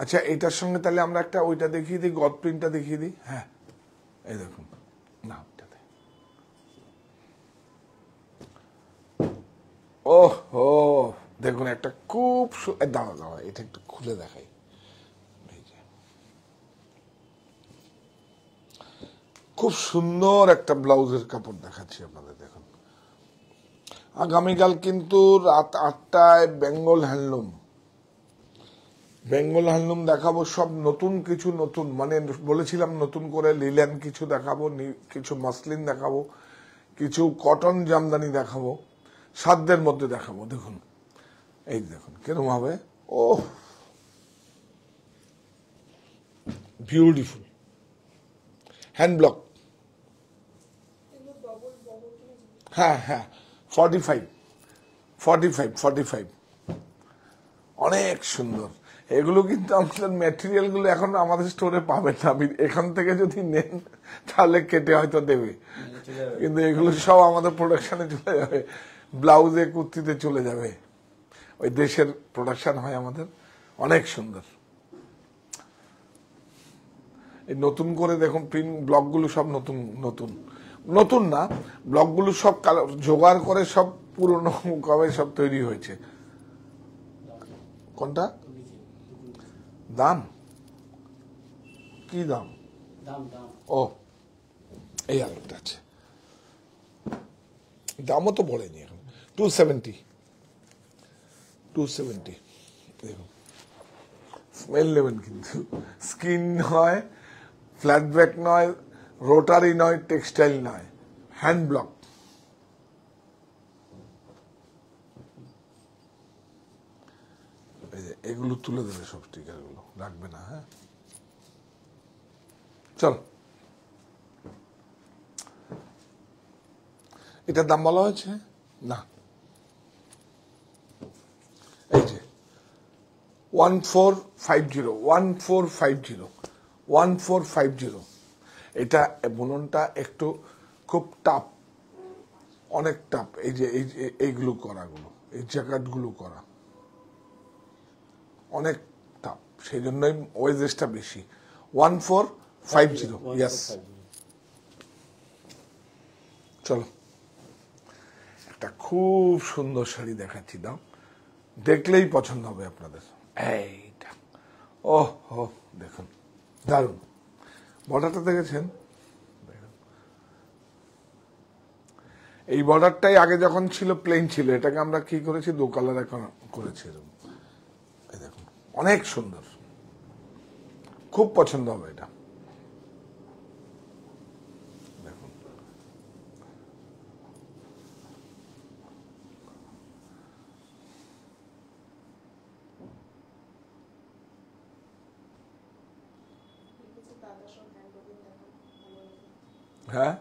আচ্ছা এটার সঙ্গে তাহলে আমরা একটা ওইটা দেখিয়ে দিই, গদ প্রিন্টটা দেখিয়ে দিই, হ্যাঁ এই দেখুন না, ওহো দেখুন একটা খুব, দাঁড়া দাঁড়া এটা একটু খুলে দেখাই, খুব সুন্দর একটা ব্লাউজের কাপড় দেখাচ্ছি আপনাদের। দেখুন আগামীকাল কিন্তু রাত 8টায় বেঙ্গল হ্যান্ডলুম দেখাবো, সব নতুন কিছু, নতুন মানে বলেছিলাম নতুন করে লিলেন কিছু দেখাবো, কিছু মসলিন দেখাবো, কিছু কটন জামদানি দেখাবো, সাধ্যের মধ্যে দেখাবো। দেখুন এই দেখুন কিরকম হবে, ও বিউটিফুল হ্যান্ড ব্লক, হ্যাঁ হ্যাঁ 45। অনেক সুন্দর এগুলো, কিন্তু আমাদের ম্যাটেরিয়াল গুলো এখন আমাদের স্টোরে পাবেন না, এখান থেকে যদি নেন তাহলে কেটে হয়তো দেবে, কিন্তু এগুলো সব আমাদের প্রোডাকশনে চলে যাবে, ব্লাউজে কুর্তিতে চলে যাবে, ওই দেশের প্রোডাকশন হয় আমাদের। অনেক সুন্দর এই নতুন করে দেখুন প্রিন্ট, ব্লকগুলো সব নতুন নতুন নতুন না, ব্লকগুলো সব জোগাড় করে সব পুরনো কবে সব তৈরি হয়েছে। কোনটা দাম কি দাম, ও এই আলোটা আছে, দামও তো বলেনি এখন, 270। দেখুন স্মেল নেবেন, কিন্তু স্কিন নয়, ফ্ল্যাটব্যাক নয়, রোটারি নয়, টেক্সটাইল নয়, হ্যান্ড ব্লক। এগুলো তুলে দেবে সব স্টিকার গুলো, রাখবে না। হ্যাঁ চল, এটার দাম বলা হয়েছে না, এই যে 1450। এটা বুননটা একটু খুব টাফ, অনেক টাফ, এই যে এইগুলো করাগুলো, এই জ্যাকেটগুলো করা অনেক টাফ, সেই জন্যই ওয়েজেসটা বেশি। 1450, ইয়েস। চলো একটা খুব সুন্দর শাড়ি দেখাচ্ছি, দাম দেখলেই পছন্দ হবে আপনাদের। এইটা, ও ওহ হো দেখুন দারুণ বর্ডারটা দেখেছেন। এই বর্ডারটাই আগে যখন ছিল প্লেন ছিল, এটাকে আমরা কি করেছি দু কালার এখন করেছি। দেখুন অনেক সুন্দর, খুব পছন্দ হবে এটা। দেখুন হ্যাঁ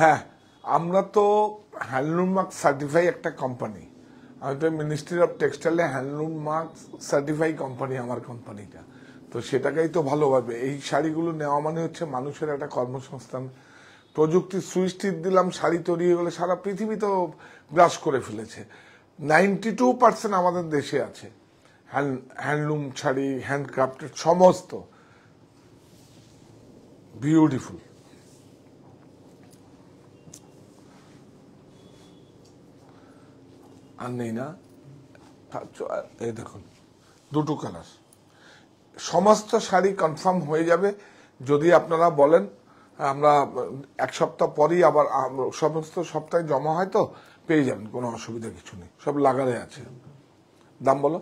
হ্যাঁ, আমরা তো হ্যান্ডলুম মার্ক সার্টিফাই একটা কোম্পানি, আমি তো মিনিস্ট্রি অফ টেক্সটাইলে হ্যান্ডলুম মার্ক সার্টিফাই কোম্পানি আমার কোম্পানিটা, তো সেটাকেই তো ভালোভাবে এই শাড়িগুলো নেওয়া মানে হচ্ছে মানুষের একটা কর্মসংস্থান। প্রযুক্তি সুইচ টিপ দিলাম শাড়ি তৈরি হয়ে গেলে সারা পৃথিবী তো গ্রাস করে ফেলেছে। 92% আমাদের দেশে আছে হ্যান্ডলুম শাড়ি, হ্যান্ডক্রাফটেড সমস্ত। বিউটিফুল আর নেই না, এই দেখুন দুটো কালার। সমস্ত শাড়ি কনফার্ম হয়ে যাবে যদি আপনারা বলেন, আমরা এক সপ্তাহ পরই আবার সমস্ত সপ্তাহে জমা হয় তো পেয়ে যাবেন, কোনো অসুবিধা কিছু নেই, সব লাগারে আছে। দাম বলো,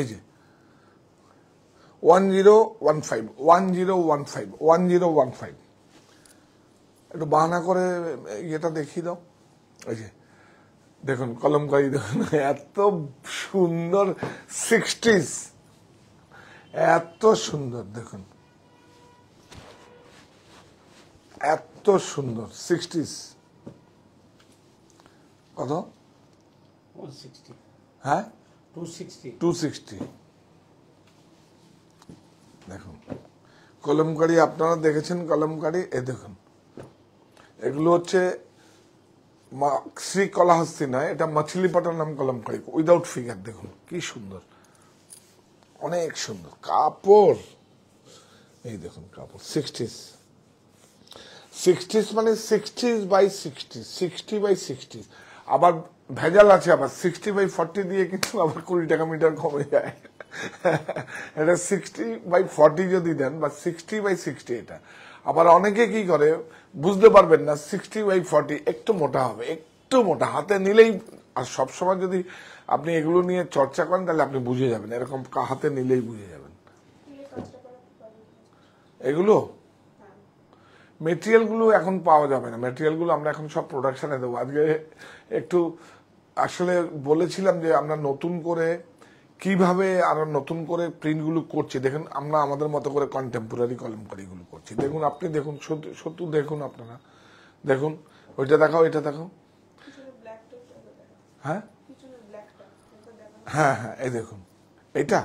এই যে 1015 1015 1015। একটু বাহানা করে ইয়েটা দেখিয়ে দাও। এই যে দেখুন কলমকারি, দেখুন এত সুন্দর 60s, এত সুন্দর, দেখুন এত সুন্দর 60s। কত? 160। হ্যাঁ 260। দেখুন কলমকারি, আপনারা দেখেছেন কলমকারি। এ দেখুন এগুলো হচ্ছে শ্রী কলাহস্তি নয়, এটা মাছলিপাটার নাম কলমকারি, উইদাউট ফিগার। দেখুন কি সুন্দর, অনেক সুন্দর কাপড়। এই দেখুন কাপড় 60s মানে 60 বাই 60। আবার ভেজাল আছে, আবার 60 বাই 40 দিয়ে কিন্তু আবার 20 টাকা মিটার কমে যায়। এটা 60 বাই 40 যদি দেন, বা 60 বাই 60 এটা। আবার অনেকে কি করে বুঝতে পারবেন না, 60 বাই 40 একটু মোটা হবে, একটু মোটা হাতে নিলেই। আর সবসময় যদি আপনি এগুলো নিয়ে চর্চা করেন তাহলে আপনি বুঝে যাবেন, এরকম হাতে নিলেই বুঝে যাবেন। এগুলো মেটেরিয়ালগুলো এখন পাওয়া যাবে না, মেটেরিয়ালগুলো আমরা এখন সব প্রোডাকশানে দেবো। আজকে একটু আসলে বলেছিলাম যে আমরা নতুন করে কিভাবে আরো নতুন করে প্রিন্টগুলো করছি। দেখুন আমরা আমাদের মতো করে কন্টেম্পোরারি কলমকারিগুলো করছি। দেখুন আপনি দেখুন সত্যি দেখুন, আপনারা দেখুন, ওইটা দেখাও, এটা দেখাও। হ্যাঁ হ্যাঁ হ্যাঁ, এই দেখুন এটা,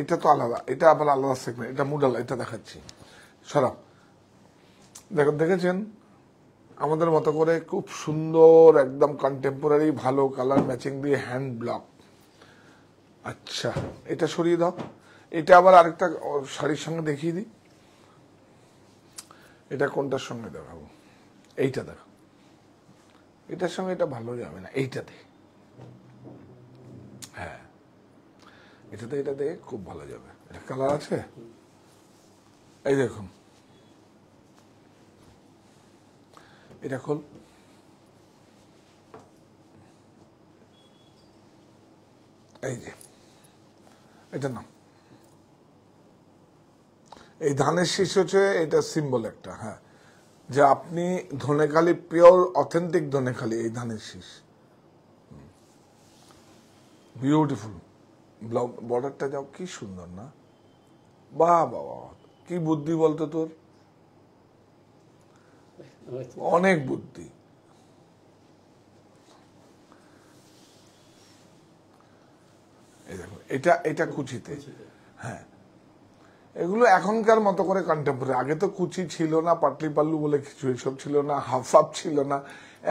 এটা তো আলাদা, এটা আবার আলাদা সেগমেন্ট, এটা মুডাল, এটা দেখাচ্ছি। সরব দেখুন, দেখেছেন আমাদের মতো করে খুব সুন্দর একদম কন্টেম্পোরারি ভালো কালার ম্যাচিং দিয়ে হ্যান্ড ব্লক। আচ্ছা এটা সরিয়ে দাও, এটা আবার আরেকটা শাড়ির সঙ্গে দেখিয়ে দিই। এটা কোনটার সঙ্গে দেখাবো? এইটা দেখো, এটার সঙ্গে এটা ভালো যাবে না, এইটাতে। হ্যাঁ এটাতে, এটাতে খুব ভালো যাবে। এটা কালার আছে, এই দেখুন এটা খোল। এই যে এটা নাম, এই ধানের শীষ হচ্ছে এটা সিম্বল একটা। হ্যাঁ যে আপনি ধনেখালি পিওর অথেন্টিক ধনেখালি, এই ধানের শীষ। বিউটিফুল বর্ডারটা যাও, কি সুন্দর না? বাহ বাবা, কি বুদ্ধি বলতো তোর, অনেক বুদ্ধি। এটা এটা কুচিতে। হ্যাঁ এগুলো এখনকার মতো করে কন্টেম্পোরারি। আগে তো কুচি ছিল না, পাটলি পাল্লু বলে কিছু এসব ছিল না, হাফ হাফ ছিল না।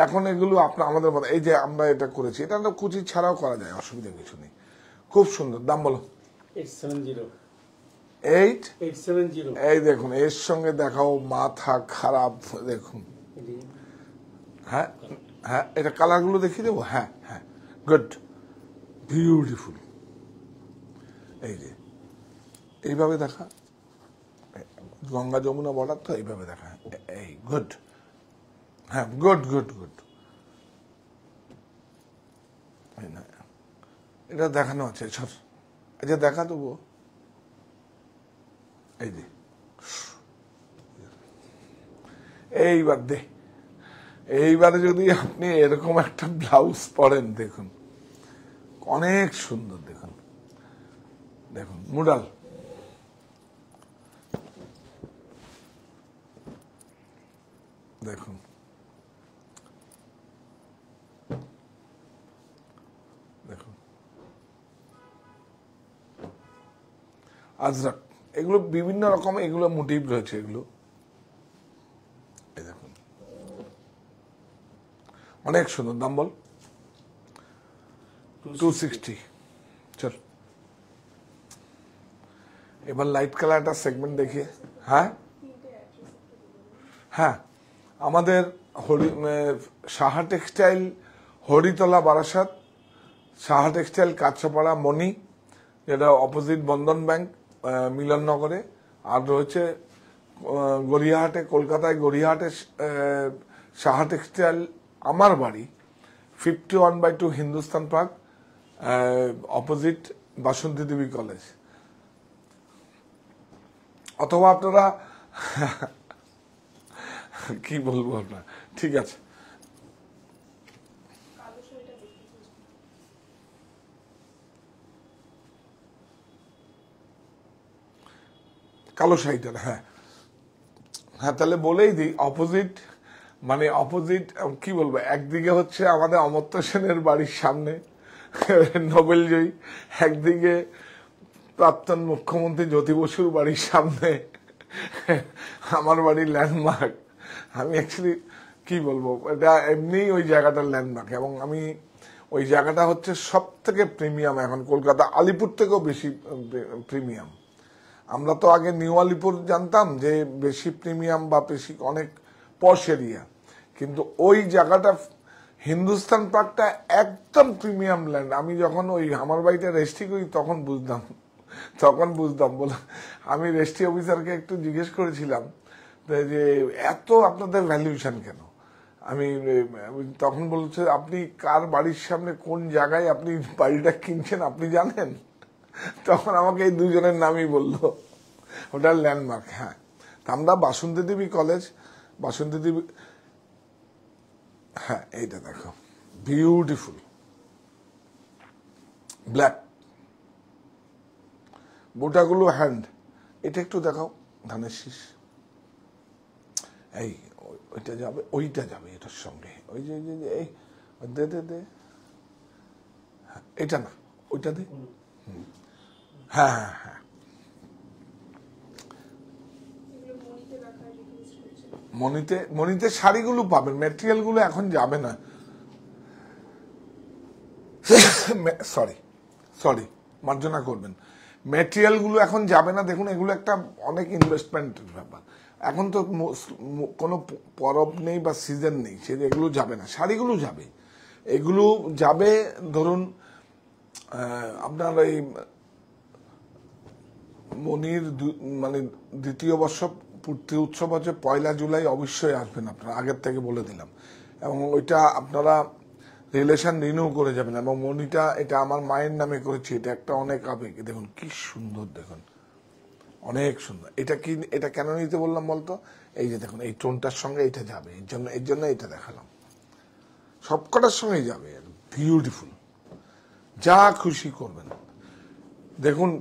এখন এগুলো আপনার আমাদের মতো, এই যে আমরা এটা করেছি, এটা আমরা কুচি ছাড়াও করা যায়, অসুবিধা কিছু নেই। খুব সুন্দর। দাম বলো? 870। এই দেখুন এর সঙ্গে দেখাও, মাথা খারাপ দেখুন। হ্যাঁ হ্যাঁ, এটা কালারগুলো দেখিয়ে দেবো। হ্যাঁ হ্যাঁ, গুড, বিউটিফুল। এই যে এইভাবে দেখা, গঙ্গা যমুনা বর্ডার তো, এইভাবে দেখা। এই গুড, হ্যাঁ গুড গুড গুড। এটা দেখানো আছে, সব আচ্ছা দেখা দেবো। এই যে এইবার দে, এইবারে যদি আপনি এরকম একটা ব্লাউজ পরেন, দেখুন অনেক সুন্দর। দেখুন দেখুন মুডাল, দেখুন দেখুন আজরাক, এগুলো বিভিন্ন রকম, এগুলো মোটিভ রয়েছে এগুলো। দেখুন অনেক সুন্দর। দাম বল? 260। চল এবার লাইট কালারটা সেগমেন্ট দেখিয়ে। হ্যাঁ হ্যাঁ, আমাদের সাহা টেক্সটাইল হরিতলা বারাসাত, সাহা টেক্সটাইল কাঁচরাপাড়া মণি, যেটা অপোজিট বন্ধন ব্যাংক মিলননগরে, আর রয়েছে গড়িয়াহাটে, কলকাতায় গড়িয়াহাটে সাহা টেক্সটাইল, আমার বাড়ি 51/2 Hindustan park, opposite Basanti Debi college. অথবা আপনারা কি বলবো আপনার, ঠিক আছে। কালো শাড়িটা, হ্যাঁ হ্যাঁ, তাহলে বলেই দিই, অপোজিট মানে অপোজিট কি বলবো, একদিকে হচ্ছে আমাদের অমর্ত্য সেনের বাড়ির সামনে নোবেল জয়ী, একদিকে প্রাক্তন মুখ্যমন্ত্রী জ্যোতি বসুর বাড়ির সামনে আমার বাড়ির ল্যান্ডমার্ক। আমি অ্যাকচুয়ালি কি বলবো, এটা এমনিই ওই জায়গাটার ল্যান্ডমার্ক, এবং আমি ওই জায়গাটা হচ্ছে সব থেকে প্রিমিয়াম এখন কলকাতা, আলিপুর থেকেও বেশি প্রিমিয়াম। আমরা তো আগে নিউ আলিপুর জানতাম যে বেশি প্রিমিয়াম বা বেশি অনেক পশ এরিয়া, কিন্তু ওই জায়গাটা হিন্দুস্তান পার্কটা একদম প্রিমিয়াম ল্যান্ড। আমি যখন ওই আমার বাড়িতে রেজিস্ট্রি করি তখন বুঝতাম, বলে আমি রেজিস্ট্রি অফিসারকে একটু জিজ্ঞেস করেছিলাম যে এত আপনাদের ভ্যালুয়েশন কেন। আমি তখন বলছে আপনি কার বাড়ির সামনে কোন জায়গায় আপনি বাড়িটা কিনছেন আপনি জানেন? তখন আমাকে এই দুজনের নামই বলল, ওটা ল্যান্ডমার্ক। হ্যাঁ, আমরা বাসন্তী দেবী কলেজ, বাসন্তী দেবী। হ্যাঁ, এইটা দেখো বিউটিফুল ব্ল্যাক, বোটাগুলো হ্যান্ড। এটা একটু দেখাও, ধানের শীষ। এই ওইটা যাবে, ওইটা যাবে এটার সঙ্গে, ওই যে এই দে দে দে, এটা না ওইটা দে। হ্যাঁ হ্যাঁ হ্যাঁ, মনিতে মনিতে শাড়িগুলো পাবেন, মেটেরিয়ালগুলো এখন যাবে না। সরি সরি, মার্জনা করবেন, মেটেরিয়ালগুলো এখন যাবে না। দেখুন এগুলো একটা অনেক ইনভেস্টমেন্টের ব্যাপার, এখন তো কোনো পরব নেই বা সিজন নেই, সে এগুলো যাবে না। শাড়িগুলো যাবে, এগুলো যাবে ধরুন আপনার এই মনির মানে দ্বিতীয় বর্ষ পূর্তি উৎসব হচ্ছে 1 জুলাই, অবশ্যই আসবেন আপনারা, আগের থেকে বলে দিলাম। এবং ওইটা আপনারা রিলেশন রিনিউ করে যাবেন। এবং মনিটা এটা আমার মায়ের নামে করেছি, এটা একটা অনেক আবেগ। দেখুন কি সুন্দর, দেখুন অনেক সুন্দর। এটা কি, এটা কেন নিতে বললাম বলতো? এই যে দেখুন এই টোনটার সঙ্গে এটা যাবে, এর জন্য এটা দেখালাম। সবকটার সঙ্গেই যাবে, বিউটিফুল। যা খুশি করবেন, দেখুন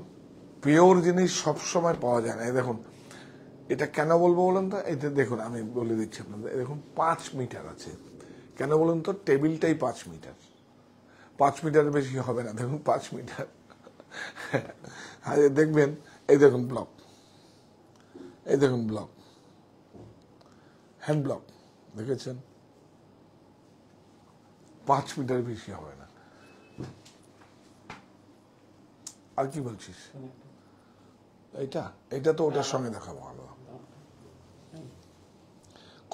পিওর জিনিস সবসময় পাওয়া যায় না। দেখুন এটা কেন বলবো বলুন তো, এটা দেখুন আমি বলে দিচ্ছি আপনাদের, এরকম 5 মিটার আছে। কেন বলুন তো, টেবিলটাই 5 মিটার, 5 মিটার বেশি হবে না। দেখুন 5 মিটার, আর দেখবেন এই দেখুন ব্লক, এই দেখুন ব্লক, হ্যান্ড ব্লক, দেখেছেন? 5 মিটার বেশি হবে না। আর কি বলছিস? এইটা, এটা তো ওটার সঙ্গে দেখাবো। আলো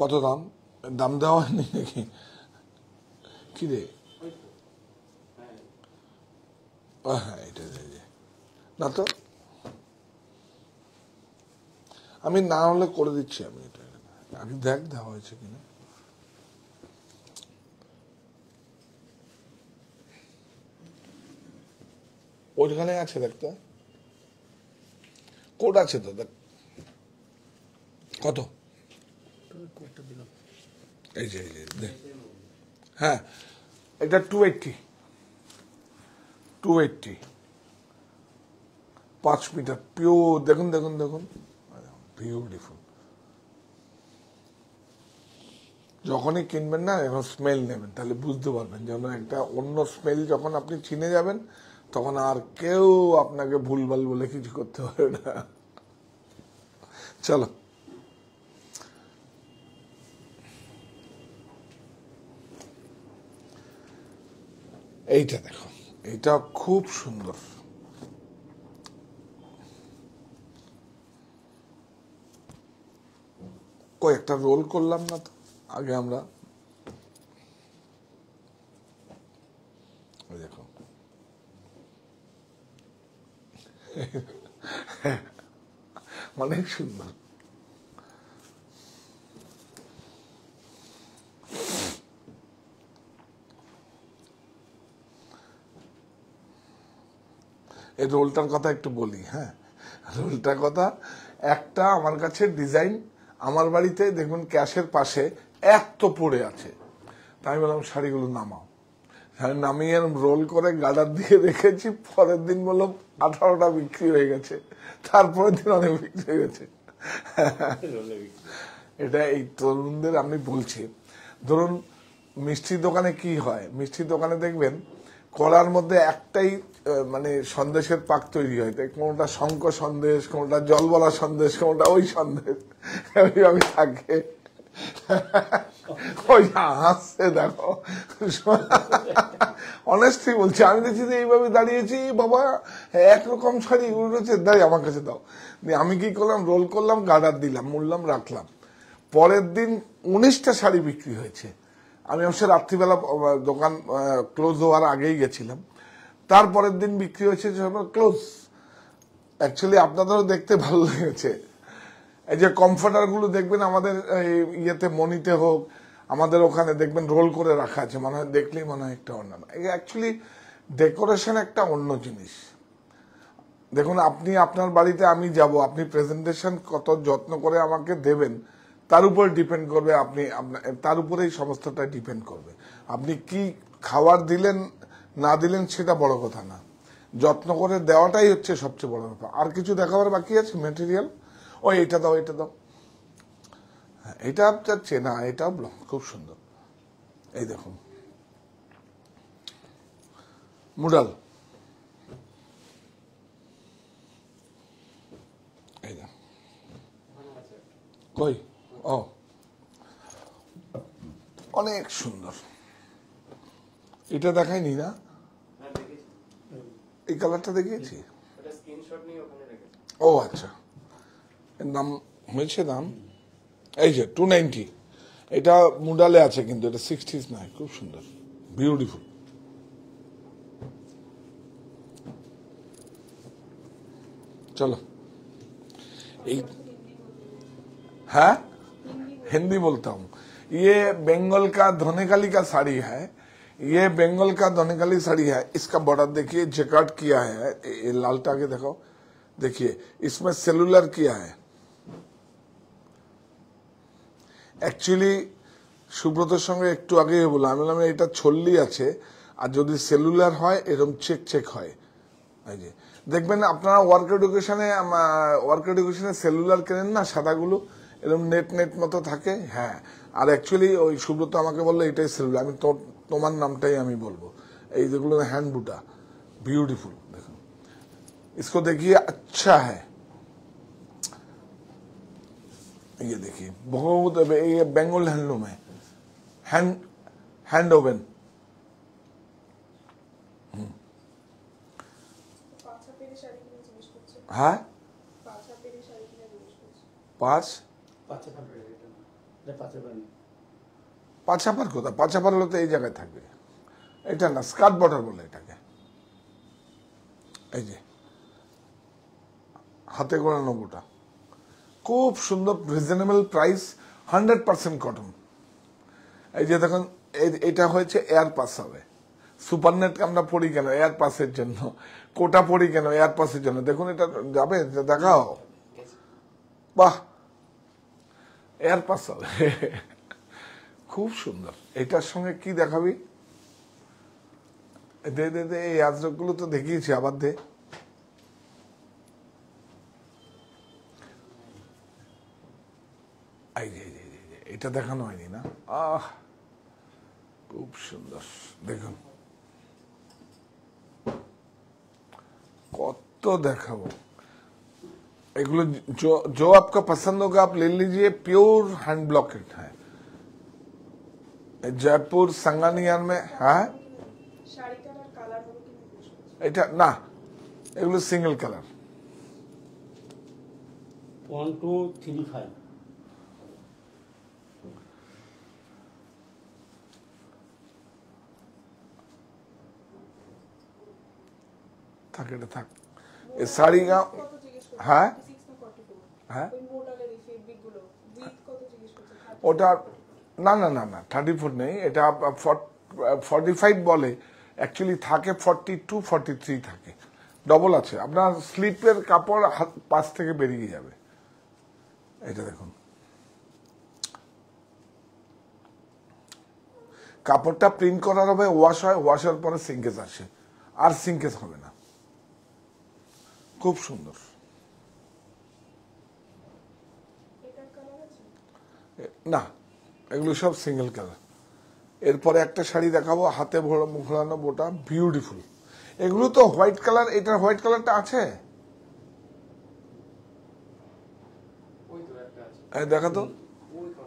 কত দাম? দাম দেওয়া হয়নি নাকি? কি রে হ্যাঁ এটা না তো আমি না হলে করে দিচ্ছি আমি এটা আমি দেখ দেওয়া হয়েছে কিনা ওইখানে আছে দেখতে কোড আছে তো দেখ কত এই যে হ্যাঁ এটা 280 5 মিটার পিওর দেখুন দেখুন দেখুন বিউটিফুল যখনই কিনবেন না এখন স্মেল নেবেন তাহলে বুঝতে পারবেন যে একটা অন্য স্মেল যখন আপনি চিনে যাবেন তখন আর কেউ আপনাকে ভুলভাল বলে কিছু করতে পারে না চলো এইটা দেখো এটা খুব সুন্দর কয়েকটা রোল করলাম না তো আগে আমরা দেখো অনেক সুন্দর এই রোলটার কথা একটু বলি হ্যাঁ রোলটার কথা একটা আমার কাছে ডিজাইন আমার বাড়িতে দেখুন ক্যাশের পাশে এত পড়ে আছে তাই বললাম শাড়িগুলো নামাও নামিয়ে রোল করে গার্ডার দিয়ে রেখেছি পরের দিন বললো 18টা বিক্রি হয়ে গেছে তারপরের দিন অনেক বিক্রি হয়ে গেছে এটা এই তরুণদের আমি বলছি ধরুন মিষ্টির দোকানে কি হয় মিষ্টির দোকানে দেখবেন কলার মধ্যে একটাই মানে সন্দেশের পাক তৈরি হয় তাই কোনোটা শঙ্খ সন্দেশ কোনোটা জলবলা সন্দেশ কোনোটা ওই সন্দেশ ওইভাবে থাকে ওই হাসছে দেখো অনেস্টলি বলছি আমি দেখছি যে এইভাবে দাঁড়িয়েছি বাবা একরকম শাড়ি রয়েছে দাঁড়িয়ে আমার কাছে দাও আমি কি করলাম রোল করলাম গার্ডার দিলাম মুড়লাম রাখলাম পরের দিন 19টা শাড়ি বিক্রি হয়েছে আমি অবশ্য রাত্রিবেলা দোকান ক্লোজ হওয়ার আগেই গেছিলাম তারপরের দিন বিক্রি হয়েছে ক্লোজ অ্যাকচুয়ালি আপনাদেরও দেখতে ভালো লেগেছে এই যে কমফর্টার গুলো দেখবেন আমাদের ইয়েতে মনিতে হোক আমাদের ওখানে দেখবেন রোল করে রাখা আছে মনে হয় দেখলেই মনে হয় একটা অন্য অ্যাকচুয়ালি ডেকোরেশন একটা অন্য জিনিস দেখুন আপনি আপনার বাড়িতে আমি যাব আপনি প্রেজেন্টেশন কত যত্ন করে আমাকে দেবেন তার উপর ডিপেন্ড করবে আপনি তার উপরেই সমস্তটা ডিপেন্ড করবে আপনি কি খাবার দিলেন না দিলেন সেটা বড় কথা না যত্ন করে দেওয়াটাই হচ্ছে সবচেয়ে বড় কথা আর কিছু দেখাবার বাকি আছে মেটেরিয়াল ও এটা দাও এটা দাও এটা চাচ্ছে না এটা খুব সুন্দর এই দেখুন মুডাল কই ও অনেক সুন্দর এটা দেখাইনি না এই কালারটা দেখিয়েছি ও আচ্ছা নাম হয়েছে দাম এই যে 290 এটা মুডালে আছে কিন্তু এটা 60s না খুব সুন্দর বিউটিফুল চলো এই হ্যাঁ হিন্দি বলতাম ইয়ে বেঙ্গল কা ধনেখালি কা শাড়ি হ্যাঁ ये बंगाल का धनेखाली साड़ी है इसका बॉर्डर देखिए जैकार्ड किया है लालटा के देखो देखिए इसमें सेलुलर किया है एक्चुअली सुब्रत संगे एक आगे बोला ये छल्ली आदि सेलुलर है एरम चेक चेक है देखें अपना वार्क एडुकेशने सेलुलर केनेन ना सादागुलो এরকম নেট নেট মতো থাকে হ্যাঁ আর অ্যাকচুয়ালি ওই সুব্রত আমাকে বললো এটাই সেলুলার আমি তোমার নামটাই আমি বলবো এই যেগুলো হ্যান্ড বুটা বিউটিফুল দেখুন ইসকো দেখিয়ে আচ্ছা হ্যাঁ ये देखिए बहुत ये बेंगल हैंडलूम है हैंड ओवन हाँ पाँच পাঁচাপার কোথা পাঁচাপার হলো তো এই জায়গায় থাকবে এটা না, স্কার্ট বর্ডার বলে এটাকে। এই যে হাতে গোড়া নবুটা খুব সুন্দর, রিজনেবল প্রাইস, 100% কটন। এই যে দেখুন, এটা হয়েছে এয়ার পাস হবে। সুপারনেটকে আমরা পড়ি কেন? এয়ার পাসের জন্য। কোটা পড়ি কেন? এয়ার পাসের জন্য। দেখুন এটা যাবে, দেখাও, বাহ, এয়ার পাস হবে, খুব সুন্দর। এটার সঙ্গে কি দেখাবি? দে দে দে, এই আজরকগুলো তো দেখিয়েছি, আবার দে। এটা দেখানো হয়নি না, আহ খুব সুন্দর। দেখুন কত দেখাবো এগুলো। जो आपका पसंद होगा आप ले लीजिए। प्योर हैंड ब्लॉकेट है, जयपुर संगानियान में है। এটা না, এগুলো সিঙ্গেল কালার। 1 2 3 5 থাকটা থাক। এই শাড়ি গা হ্যাঁ হ্যাঁ, ওটা না না না না, 34 নেই, এটা 45 বলে। অ্যাকচুয়ালি থাকে 42-43 থাকে, ডবল আছে। আপনার স্লিপের কাপড় হাত পাশ থেকে বেরিয়ে যাবে। এটা দেখুন, কাপড়টা প্রিন্ট করার হবে, ওয়াশ হয়, ওয়াশের পরে সিঙ্কেজ আসে, আর সিঙ্কেজ হবে না। খুব সুন্দর। না, এগুলো সব সিঙ্গেল কালার। এরপরে একটা শাড়ি দেখাবো, হাতে ঘোরানো বোটা, বিউটিফুল। এগুলো তো হোয়াইট কালার, এটার হোয়াইট কালারটা আছে দেখা তো,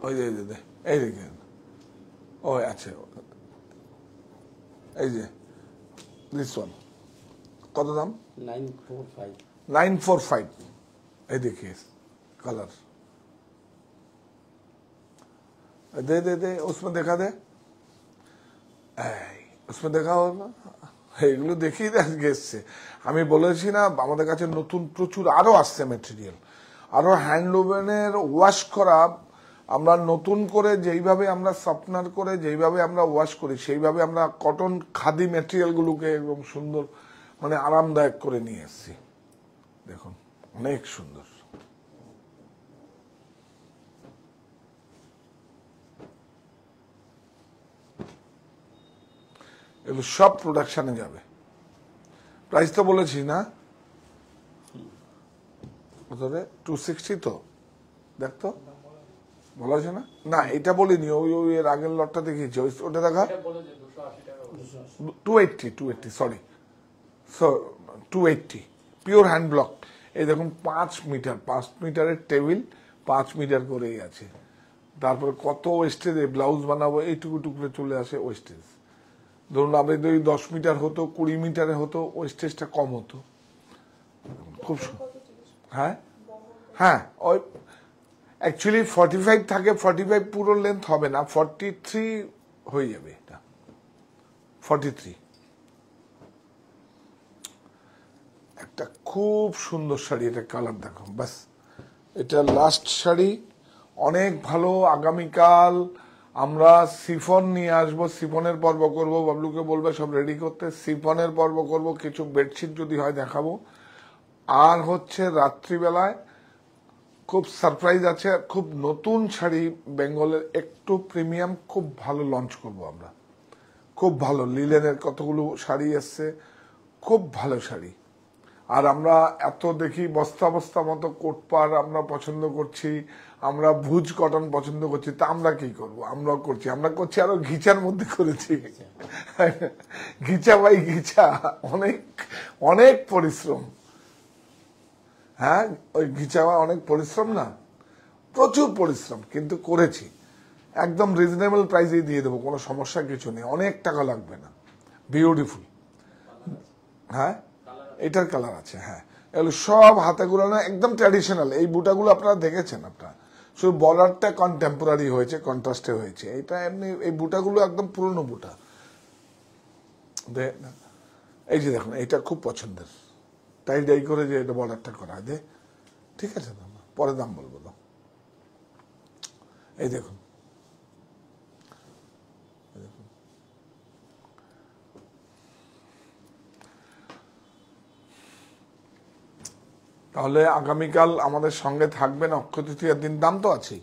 ওই এই দেখে, ও আছে। এই যে দিস ওয়ান, কত দাম? 945। এই দেখি কালার, দে দে দে, উসমে দেখা দে, উসমে দেখা হলো। এগুলো দেখিয়ে আজকে এসছে। আমি বলেছি না, আমাদের কাছে নতুন প্রচুর আরো আসছে মেটেরিয়াল, আরো হ্যান্ডলুমের ওয়াশ করা। আমরা নতুন করে যেইভাবে আমরা সফটনার করে যেইভাবে আমরা ওয়াশ করি, সেইভাবে আমরা কটন খাদি মেটেরিয়ালগুলোকে একদম সুন্দর, মানে আরামদায়ক করে নিয়ে এসছি। দেখুন অনেক সুন্দর। এগুলো সব প্রোডাকশনে যাবে। প্রাইস তো বলেছি না, 260। তো দেখতো বলা আছে না, না এটা বলিনি, ওই এর আগের লটটা দেখিয়েছি, ওটা দেখা 280, সরি 280। Pure hand block. এই দেখুন 5 মিটারের টেবিল, 5 মিটার করেই আছে। তারপরে কত ওয়েস্টেজে ব্লাউজ বানাবো, এইটুকু টুকরে চলে আসে ওয়েস্টেজ। ধরুন আপনি যদি 10 মিটার হতো, 20 মিটারে হতো, ওয়েস্টেজটা কম হতো। খুব হ্যাঁ হ্যাঁ, ওই অ্যাকচুয়ালি 45 থাকে, 45 পুরো লেন্থ হবে না, 43 হয়ে যাবে এটা, 43। একটা খুব সুন্দর শাড়ি, এটা কালার দেখো, বাস এটা লাস্ট শাড়ি, অনেক ভালো। আগামীকাল আমরা সিফন নিয়ে আসবো, সিফনের পর্ব করব। বাবলুকে বলবে সব রেডি করতে, সিফনের পর্ব করব। কিছু বেডশিট যদি হয় দেখাবো। আর হচ্ছে রাত্রিবেলায় খুব সারপ্রাইজ আছে, খুব নতুন শাড়ি, বেঙ্গলের একটু প্রিমিয়াম, খুব ভালো লঞ্চ করব আমরা। খুব ভালো লিলেনের কতগুলো শাড়ি এসছে, খুব ভালো শাড়ি। আর আমরা এত দেখি বস্তা বস্তা মতো কোটপার আমরা পছন্দ করছি, আমরা ভুজ কটন পছন্দ করছি, তা আমরা কি করব? আমরাও করছি, আমরা করছি, আরো ঘিচার মধ্যে করেছি, ঘিচা বাই ঘিচা, অনেক অনেক পরিশ্রম। হ্যাঁ, ওই ঘিচা অনেক পরিশ্রম না, প্রচুর পরিশ্রম, কিন্তু করেছি। একদম রিজনেবল প্রাইসে দিয়ে দেবো, কোনো সমস্যা কিছু নেই, অনেক টাকা লাগবে না। বিউটিফুল। হ্যাঁ, এটার কালার আছে। হ্যাঁ, এগুলো সব হাতে গুলানো, একদম ট্র্যাডিশনাল। এই বুটাগুলো আপনারা দেখেছেন, আপনারা শুধু বর্ডারটা কন্টেম্পোরারি হয়েছে, কন্ট্রাস্টে হয়েছে। এটা এমনি, এই বুটাগুলো একদম পুরনো বুটা। এই যে দেখুন, এইটা খুব পছন্দের, তাই ডাই করে যে এটা বর্ডারটা করা দে, ঠিক আছে দাম পরে দাম বলবো। দাম এই দেখুন, তাহলে আগামীকাল আমাদের সঙ্গে থাকবেন। অক্ষয় তৃতীয়ার দিন দাম তো আছেই,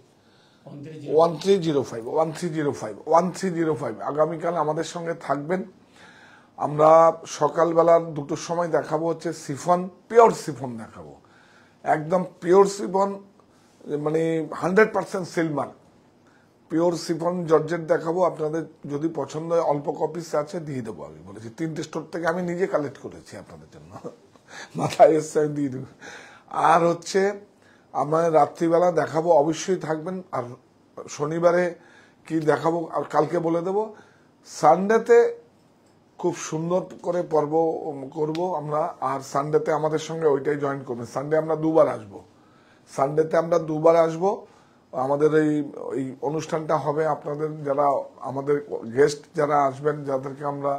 1305 আগামীকাল আমাদের সঙ্গে থাকবেন। আমরা সকালবেলা 2টোর সময় দেখাবো হচ্ছে সিফন, পিওর সিফন দেখাবো, একদম পিওর সিফন, মানে 100% সিলমার্ক পিওর সিফন জর্জেট দেখাবো। আপনাদের যদি পছন্দ হয়, অল্প কপিস আছে দিয়ে দেবো। আমি বলেছি 3টে স্টোর থেকে আমি নিজে কালেক্ট করেছি আপনাদের জন্য, মাথায় এসে আমি দিয়ে দেবো। আর হচ্ছে আমার রাত্রিবেলা দেখাবো, অবশ্যই থাকবেন। আর শনিবারে কি দেখাবো আর কালকে বলে দেবো। সানডেতে খুব সুন্দর করে পর্ব করব আমরা। আর সানডেতে আমাদের সঙ্গে ওইটাই জয়েন করবেন। সানডে আমরা দুবার আসব, আমাদের এই অনুষ্ঠানটা হবে। আপনাদের যারা আমাদের গেস্ট যারা আসবেন, যাদেরকে আমরা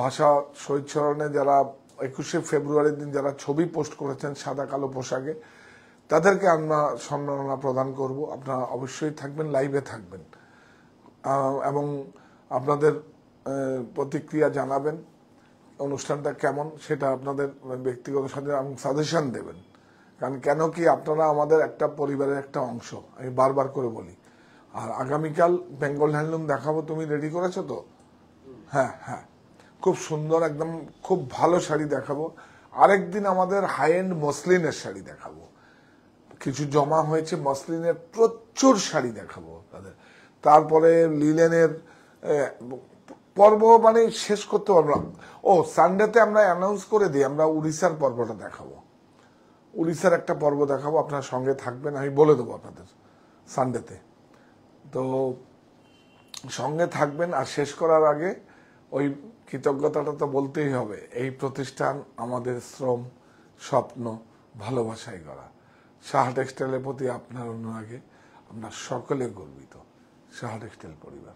ভাষা শহীদ স্মরণে, যারা 21শে ফেব্রুয়ারির দিন যারা ছবি পোস্ট করেছেন সাদা কালো পোশাকে, তাদেরকে আমরা সম্মাননা প্রদান করব। আপনারা অবশ্যই থাকবেন, লাইভে থাকবেন এবং আপনাদের প্রতিক্রিয়া জানাবেন অনুষ্ঠানটা কেমন, সেটা আপনাদের ব্যক্তিগত সাথে এবং সাজেশন দেবেন। কারণ কেন কি আপনারা আমাদের একটা পরিবারের একটা অংশ, আমি বারবার করে বলি। আর আগামীকাল বেঙ্গল হ্যান্ডলুম দেখাবো। তুমি রেডি করেছো তো? হ্যাঁ হ্যাঁ, খুব সুন্দর, একদম খুব ভালো শাড়ি দেখাবো। আরেকদিন আমাদের হাই এন্ড মসলিনের শাড়ি দেখাবো, কিছু জমা হয়েছে মসলিনের প্রচুর শাড়ি দেখাবো তাদের। তারপরে লিলেনের পর্ব, মানে শেষ করতে পারবো। ও সানডেতে আমরা অ্যানাউন্স করে দিই, আমরা উড়িষ্যার পর্বটা দেখাবো, উড়িষ্যার একটা পর্ব দেখাবো। আপনার সঙ্গে থাকবেন, আমি বলে দেবো আপনাদের সানডেতে, তো সঙ্গে থাকবেন। আর শেষ করার আগে ওই কৃতজ্ঞতাটা তো বলতেই হবে। এই প্রতিষ্ঠান আমাদের শ্রম, স্বপ্ন, ভালোবাসায় গড়া। সাহা টেক্সটাইলের প্রতি আপনার অনুরাগে আমরা সকলে গর্বিত। সাহা টেক্সটাইল পরিবার।